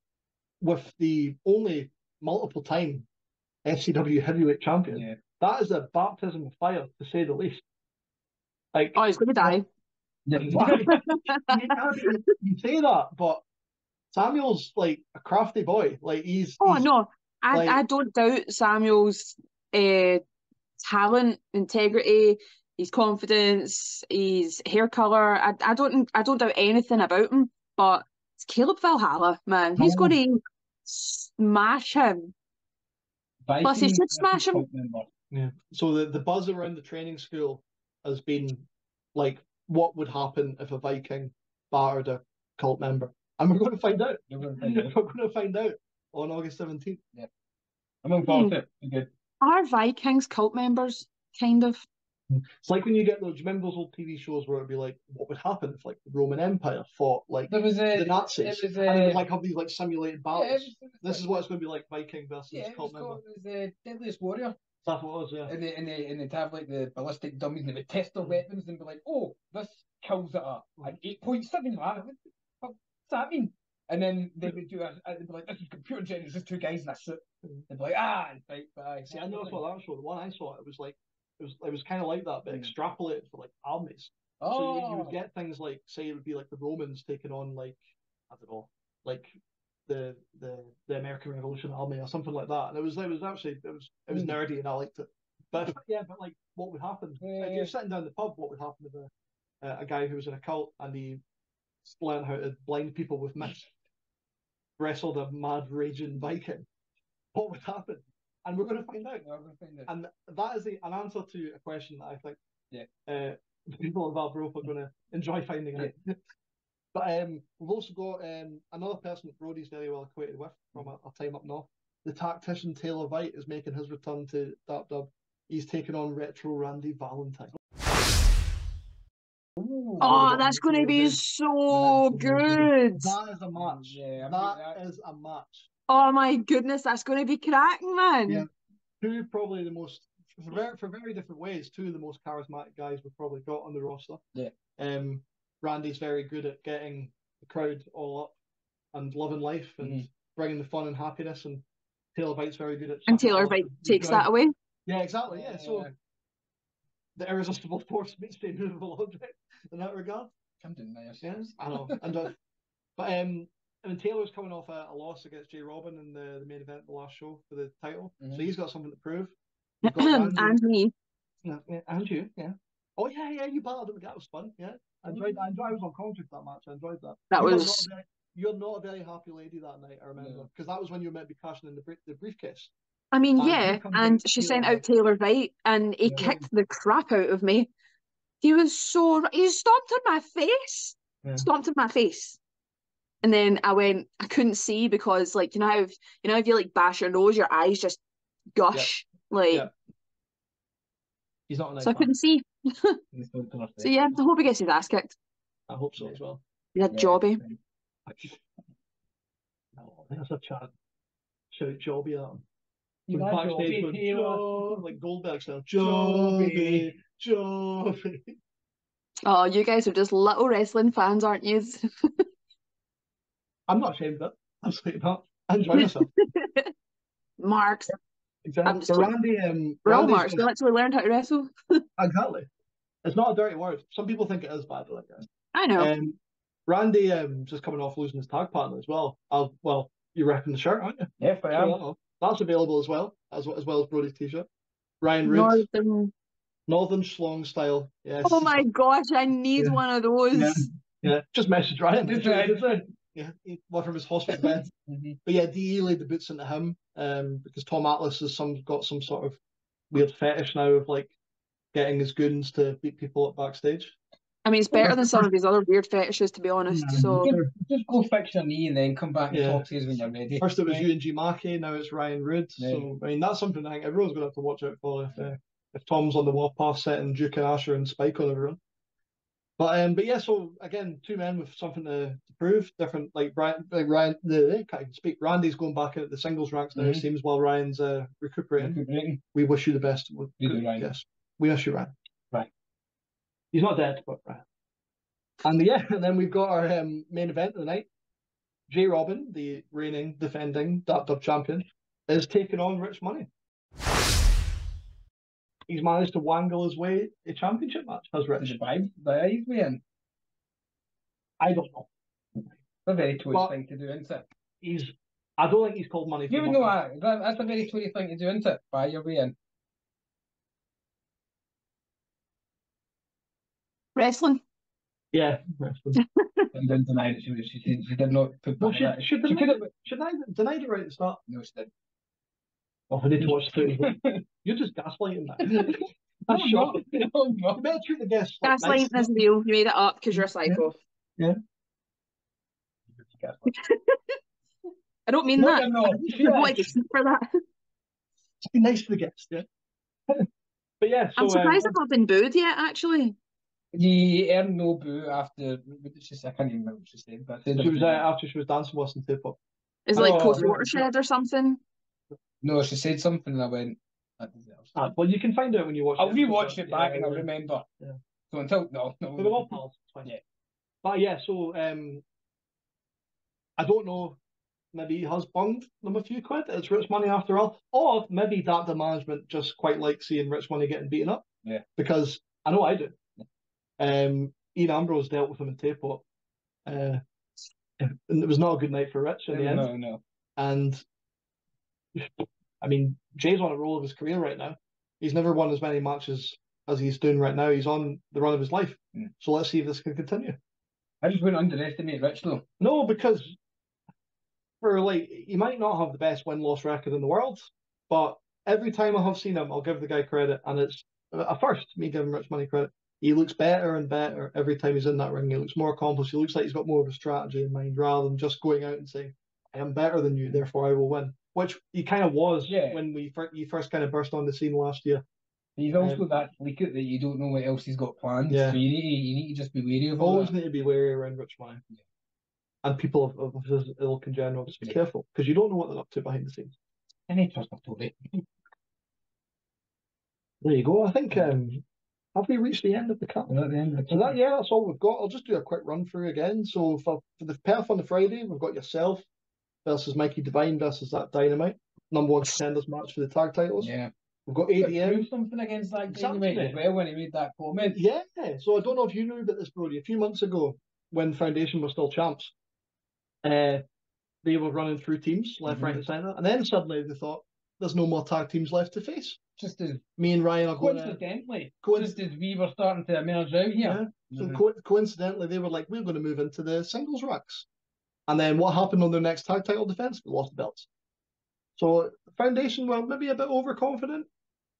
with the only multiple-time F C W heavyweight champion. Yeah. That is a baptism of fire, to say the least. Like, oh, he's going to die. You, you, you say that, but Samuel's like a crafty boy. Like he's. Oh he's, no, I like, I don't doubt Samuel's uh, talent, integrity, his confidence, his hair color. I I don't I don't doubt anything about him. But it's Caleb Valhalla, man. He's no. going to smash him. Viking Plus, he should smash him. Member. Yeah. So the, the buzz around the training school has been like, what would happen if a Viking battered a cult member? And we're going to find out. We're going to find out, going to find out on August seventeenth. Yeah. I'm involved in it. Okay. Are Vikings cult members, kind of? It's like when you get those, do you remember those old T V shows where it'd be like, what would happen if like the Roman Empire fought like there was a, the Nazis? It was a, and it would like have these like simulated battles. Yeah, it was, it was this like, is what it's going to be like, Viking versus yeah, cult member. It was the Deadliest Warrior. That's what it was, yeah. And, they, and, they, and they'd have like the ballistic dummies and they would test their weapons and be like, oh, this kills at a, like eight point seven, right? What the fuck does that mean? And then they would do a, they'd be like, this is computer generated, just two guys in a suit. They'd be like, ah, and fight back. See, I know for that show, the one I saw, it was like, It was, it was kind of like that, but mm. extrapolated for like armies. Oh. So you, you would get things like, say, it would be like the Romans taking on like, I don't know, like the the, the American Revolution Army or something like that. And it was it was actually it was it was mm. nerdy and I liked it. But yeah, but like what would happen yeah. if you're sitting down the pub? What would happen if a uh, a guy who was in a cult and he learned how to blind people with myth wrestled a mad raging Viking? What would happen? And we're going to find out. We're going to find out. And that is a, an answer to a question that I think yeah. uh, the people of Valbrope are going to enjoy finding out. Yeah. But um, we've also got um, another person that Brodie's very well acquainted with from our time up north. The tactician Taylor White is making his return to Dap Dub. He's taking on Retro Randy Valentine. Ooh, oh, that's going to be so good. That is a match. Yeah, that, that is a match. Oh my goodness, that's going to be cracking, man. Yeah. Two probably the most, for very, for very different ways, two of the most charismatic guys we've probably got on the roster. Yeah. Um, Randy's very good at getting the crowd all up and loving life and mm-hmm. bringing the fun and happiness, and Taylor Bite's very good at... And Taylor Bite takes that away. Yeah, exactly, yeah. yeah so yeah. the irresistible force meets the immovable object in that regard. I'm doing that, yes. I know, and, uh, but... um. I mean, Taylor's coming off a, a loss against Jay Robin in the, the main event of the last show for the title, mm-hmm. so he's got something to prove. And me. And you, yeah. Oh, yeah, yeah, you battled him. That was fun, yeah. I enjoyed that. I, enjoyed, I was on commentary for that match. I enjoyed that. That you're was... Not very, you're not a very happy lady that night, I remember, because yeah. that was when you were meant to be cashing in the, the briefcase. I mean, and yeah, and she Taylor sent out Taylor White, and he yeah. kicked the crap out of me. He was so... He stomped on my face. Yeah. Stomped on my face. And then I went, I couldn't see because, like, you know how, if, you know, if you, like, bash your nose, your eyes just gush. Yeah. Like, yeah. He's not a nice So man. I couldn't see. So, yeah, I hope he gets his ass kicked. I hope so yeah. as well. He's a yeah. jobby. Oh, there's a chat. Shout jobby at him. You like backstage jobby, going, jobby. Like Goldberg style. Jobby, jobby. Oh, you guys are just little wrestling fans, aren't you? I'm not ashamed of it. Absolutely not. I enjoy myself. Marks. Exactly. I'm just so Randy, um, we're all Marks. We literally learned how to wrestle. Exactly. It's not a dirty word. Some people think it is bad, like that. I know. Um, Randy um, just coming off losing his tag partner as well. I'll, well, you're repping the shirt, aren't you? Yes, I am. Sure, that's available as well, as, as well as Brodie's T-shirt. Ryan Riggs. Northern. Northern Schlong style. Yes. Oh my gosh, I need yeah. one of those. Yeah, yeah. Just message Ryan. Just Ryan. Yeah, one from his hospital bed. mm-hmm. But yeah, D E laid the boots into him um, because Tom Atlas has some got some sort of weird fetish now of like getting his goons to beat people up backstage. I mean, it's better than some of his other weird fetishes, to be honest. Yeah, so can, just go fix your knee and then come back and yeah. talk to us when you're ready. First it was right. you and G Mackey, now it's Ryan Roode. Right. So I mean, that's something I think everyone's going to have to watch out for if, uh, if Tom's on the warpath, setting Duke and Asher and Spike on everyone. But um, but yeah, so again, two men with something to, to prove. Different, like Brian, like Ryan. The can't even speak. Randy's going back into the singles ranks now. Mm-hmm. It seems while Ryan's uh, recuperating. recuperating. We wish you the best. We do, Ryan. Yes, we wish you Ryan. Right. He's not dead, but Ryan. And yeah, and then we've got our um, main event of the night. Jay Robin, the reigning, defending D A P D U B champion, is taking on Rich Money. He's managed to wangle his way a championship match, has Rich. The vibe, the vibe way in. I don't know. It's a very Tory but thing to do, isn't it? He's, I don't think he's called money. For you would know that. That's a very Tory thing to do, isn't it? Buy your way in. Wrestling. Yeah, wrestling. And then denied it. She, she, she, she did not put no, she, that. She, she, she could have denied it right at the start. No, she didn't. Oh, I need to watch the You're just gaslighting that. That's no, shocking. No, no. You better treat the guests. Like, gaslighting nice. Is real. You made it up because you're a psycho. Yeah. yeah. I don't mean no, that. No, no. Yeah. I don't like for that. Just be nice to the guests, yeah. But yeah, so, I'm surprised um, I've not been booed yet, actually. You earned no boo after. What did she say? I can't even remember what she said. But she was uh, after she was dancing with us in Tayport. Is it like oh, post watershed yeah. or something? No, she said something and I went, that deserves it. Ah, well, you can find out when you watch I'll it. I'll rewatch it back yeah, and I'll remember. Yeah. So until, no. no. They were all pals. Yeah. But yeah, so, um, I don't know, maybe he has bunged them a few quid. It's Rich Money after all. Or maybe that the management just quite like seeing Rich Money getting beaten up. Yeah. Because I know I do. Yeah. Um, Ian Ambrose dealt with him in Tayport. Uh, and it was not a good night for Rich in no, the end. No, no. And I mean, Jay's on a roll of his career right now. He's never won as many matches as he's doing right now. He's on the run of his life. Mm. So let's see if this can continue. I just wouldn't underestimate Rich, though. No, because for like, he might not have the best win-loss record in the world, but every time I have seen him, I'll give the guy credit, and it's a first, me giving Rich Money credit. He looks better and better every time he's in that ring. He looks more accomplished. He looks like he's got more of a strategy in mind rather than just going out and saying, I am better than you, therefore I will win. Which he kind of was yeah. when we fir he first kind of burst on the scene last year. He's also um, that leak that you don't know what else he's got planned. Yeah. So you need, to, you need to just be wary of Always that. need to be wary around Rich Money. Yeah. And people of, of his ilk in general, just be yeah. careful. Because you don't know what they're up to behind the scenes. And he trust totally. There you go. I think, um, have we reached the end of the cut? We're at the end of the cut. That, yeah, that's all we've got. I'll just do a quick run through again. So for, for the Perth on the Friday, we've got yourself versus Mikey Devine versus Zach Dynamite. Number one contenders match for the tag titles. Yeah. We've got A D M. Something against Zach Dynamite as well when he made that comment. Yeah. So I don't know if you knew about this, Brodie. A few months ago, when Foundation were still champs, uh, they were running through teams, left, mm-hmm. right, and centre. And then suddenly they thought, there's no more tag teams left to face. Just as me and Ryan are going coincidentally. Co just as we were starting to emerge out here. Yeah. So mm-hmm. co coincidentally, they were like, we're going to move into the singles racks. And then what happened on their next tag title defense? They lost the belts. So Foundation were maybe a bit overconfident.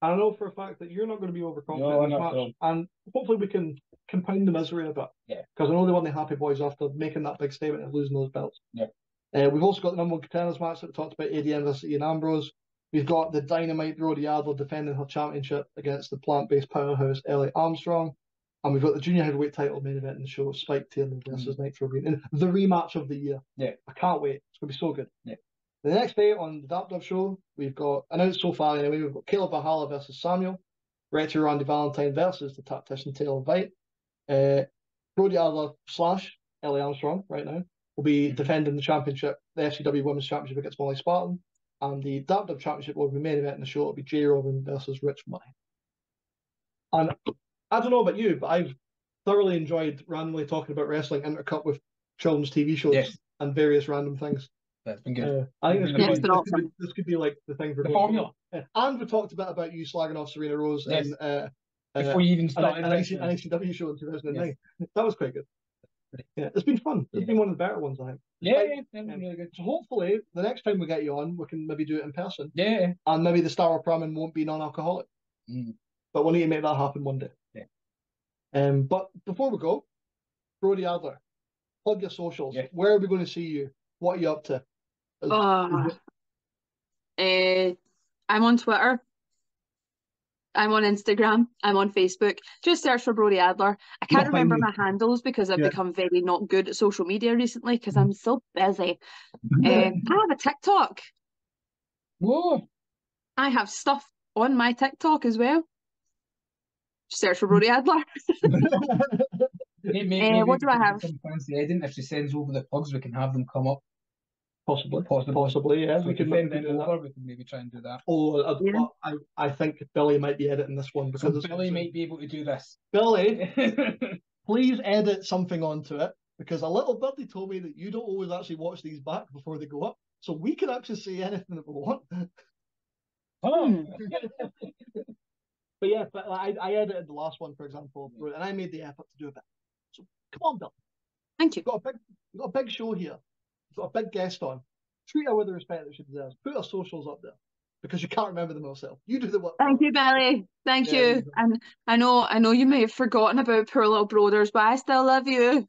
I know for a fact that you're not going to be overconfident no, in this match. Wrong. And hopefully we can compound the misery a bit. Yeah. Because I know they weren't the happy boys after making that big statement and losing those belts. Yeah. Uh, we've also got the number one contenders match that we talked about, A D M versus Ian Ambrose. We've got the Dynamite Brodie Adler defending her championship against the plant-based powerhouse Ellie Armstrong. And we've got the junior heavyweight title main event in the show, Spike Tierney versus mm. Nitro Green. And the rematch of the year. Yeah. I can't wait. It's going to be so good. Yeah. The next day on the D A P D U B show, we've got, announced so far anyway, we've got Caleb Valhalla versus Samuel, Retro Randy Valentine versus the tactician Taylor Vite, uh, Brodie Adler slash Ellie Armstrong right now will be mm. defending the championship, the F C W Women's Championship against Molly Spartan, and the D A P D U B Championship will be main event in the show. It'll be Jay Robin versus Rich Money. And I don't know about you, but I've thoroughly enjoyed randomly talking about wrestling intercut with children's T V shows yes. and various random things. That's been good. Uh, I think this could, yes, be, this, could be, this could be like the thing for the formula. Yeah. And we talked a bit about you slagging off Serena Rose yes. in, uh, before you even started an, an, an I C W show in two thousand nine. Yes. That was quite good. Yeah, it's been fun. It's yeah. been one of the better ones, I think. Yeah, like, yeah, it's been um, really good. So hopefully the next time we get you on, we can maybe do it in person. Yeah. And maybe the Star of Pramen won't be non-alcoholic. Mm. But we'll need to make that happen one day. Um, but before we go, Brodie Adler, plug your socials. Yeah. Where are we going to see you? What are you up to? Is, uh, is it... uh, I'm on Twitter I'm on Instagram. I'm on Facebook. Just search for Brodie Adler. I can't You'll remember my handles because I've yeah. become very not good at social media recently because I'm so busy. Yeah. Uh, I have a TikTok. Whoa. I have stuff on my TikTok as well. Just search for Brodie Adler. Hey, maybe, uh, what do I have? Fancy Eden. If she sends over the plugs, we can have them come up. Possibly, possibly, possibly. Yeah, we, we can maybe do that. We can maybe try and do that. Oh, I, yeah. I, I think Billy might be editing this one because so Billy might be able to do this. Billy, please edit something onto it because a little birdie told me that you don't always actually watch these back before they go up, so we can actually say anything that we want. Oh. But yeah, but I, I edited the last one, for example, and I made the effort to do a bit. So come on, Bill. Thank you. We've got a big, we've got a big show here. Got a big guest on. Treat her with the respect that she deserves. Put her socials up there because you can't remember them yourself. You do the work. Thank you, Billy. Thank yeah, you. And I know, I know you may have forgotten about poor little Broders, but I still love you.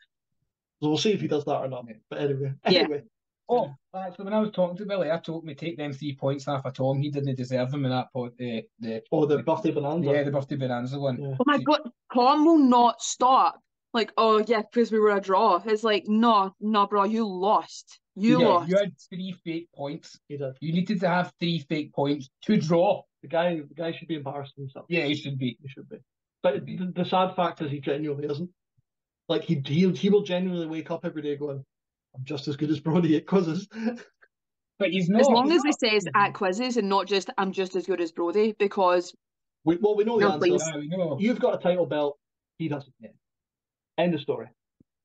So we'll see if he does that or not. But anyway, yeah. anyway. Oh, actually, when I was talking to Billy, I told him to take them three points off. I told him he didn't deserve them in that point. The, the oh, the, the birthday bonanza. Yeah, the birthday bonanza one. Yeah. Oh my God, Tom will not stop. Like, oh yeah, because we were a draw. It's like, no, no, bro, you lost. You yeah, lost. You had three fake points. You did. You needed to have three fake points to draw. The guy, the guy should be embarrassed himself. Yeah, he should be. He should be. But should be. The, the sad fact is, he genuinely isn't. Like he, he, he will genuinely wake up every day going, "I'm just as good as Brodie at quizzes." But he's not. As long as he says at quizzes and not just, "I'm just as good as Brodie," because we, well, we know the answer. Yeah, we know. You've got a title belt. He doesn't. Yeah. End of story.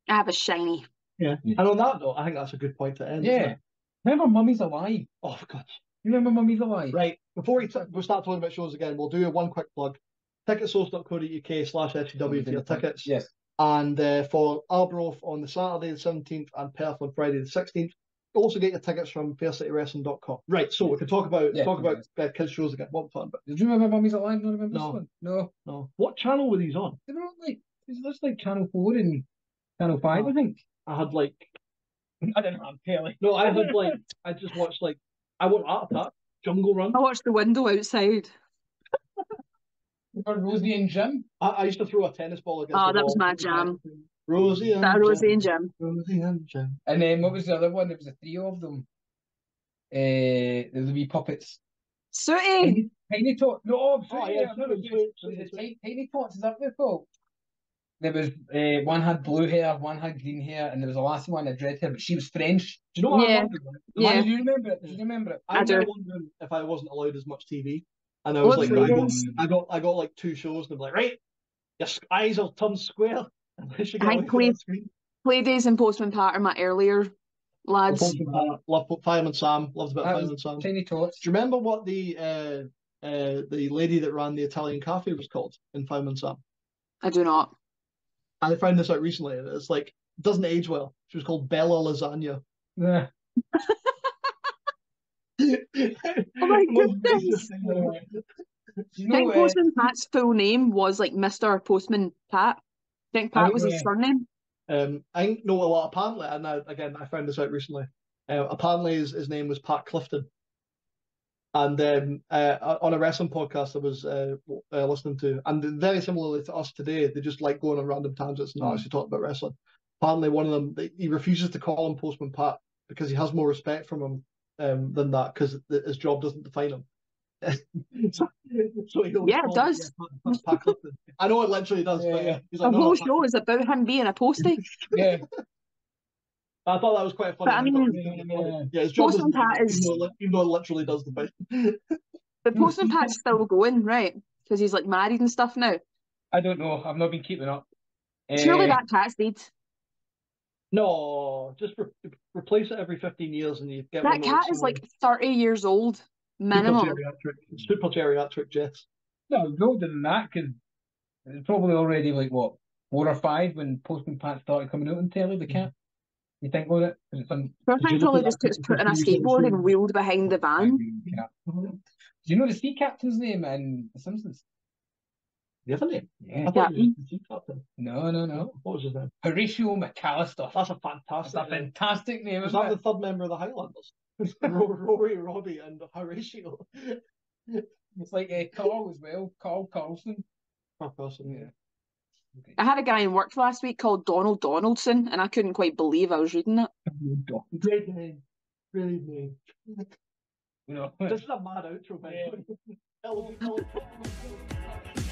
I have a shiny. Yeah. yeah. And on that note, I think that's a good point to end. Yeah. Remember Mummy's Alive. Oh, God. You remember Mummy's Alive? Right. Before we, we start talking about shows again, we'll do one quick plug. Ticketsource dot co dot U K slash F C W for your tickets. Yes. And uh, for Arbroath on the Saturday the seventeenth and Perth on Friday the sixteenth. Also get your tickets from fair city wrestling dot com. Right, so we can talk about yeah, talk about uh, kids shows again. What we're talking about. Did you remember Mummy's Alive? Do you remember no. this one? No. No. What channel were these on? They were on like... That's like Channel Four and Channel Five, I think. I had like, I didn't have telly. No, I had like, I just watched like, I watched Art Attack, Jungle Run. I watched The Window Outside. Rosie and Jim. I, I used to throw a tennis ball against. Oh, the that ball. was my jam. Rosie and that Jim. Rosie and Jim. Rosie and Jim. And then what was the other one? There was a trio of them. Uh, the wee puppets. Sooty. Tiny Tots. No, oh, yeah, no, Tiny Tots. Is that their fault? There was uh, one had blue hair, one had green hair, and there was the last one had red hair, but she was French. Do you know what yeah. I wondered? Yeah. Do you remember it? Do you remember it? I, I do. Wondering if I wasn't allowed as much T V, and I was What's like, I got, I got, I got like two shows, and I'm like, right, your eyes are turned square. I think play, play days and Postman Pat are my earlier lads. Postman, love Fireman Sam. Loved a bit of Fireman Sam. Tiny Tots. Do you remember what the uh, uh, the lady that ran the Italian cafe was called in Fireman Sam? I do not. I found this out recently, and it's like, doesn't age well. She was called Bella Lasagna. Yeah. Oh my goodness. You know, I think Postman uh, Pat's full name was like Mister Postman Pat. I think Pat I was know. his surname. Um, I think, no, well, apparently, and I, again, I found this out recently. Uh, apparently, his, his name was Pat Clifton. And um, uh, on a wrestling podcast I was uh, uh, listening to, and very similarly to us today, they just like going on random tangents and not actually talking about wrestling. Apparently, one of them, they, he refuses to call him Postman Pat because he has more respect from him um, than that because his job doesn't define him. so, so he yeah, it does. Him, yeah, Pat, Pat Clifton. I know it literally does. Yeah, but yeah. He's like, the no, whole show is about him being a postie. Yeah. I thought that was quite funny. But I mean, yeah, yeah his job Postman Pat is even though, even though it literally does the bit. But Postman Pat's still going, right? Because he's like married and stuff now. I don't know. I've not been keeping up. Surely uh, that cat's dead. No, just re replace it every fifteen years, and you get that one cat is like thirty years old minimum. Super geriatric, Jess. No, older than that because it's probably already like what four or five when Postman Pat started coming out on telly. The cat. You think about it? It's on, I think probably just puts put on a skateboard and wheeled behind the van. Do you know the sea captain's name in The Simpsons? The other name? Yeah. I thought he was the sea captain. No, no, no. What was his name? Horatio McAllister. That's a fantastic That's a fantastic name. name. Was that it? The third member of the Highlanders? Rory, Robbie and Horatio. It's like a uh, Carl as well. Carl Carlson. Carl Carlson, yeah. Okay. I had a guy in work last week called Donald Donaldson, and I couldn't quite believe I was reading it. Great name. Great name. You know, this is a mad outro, man. Yeah.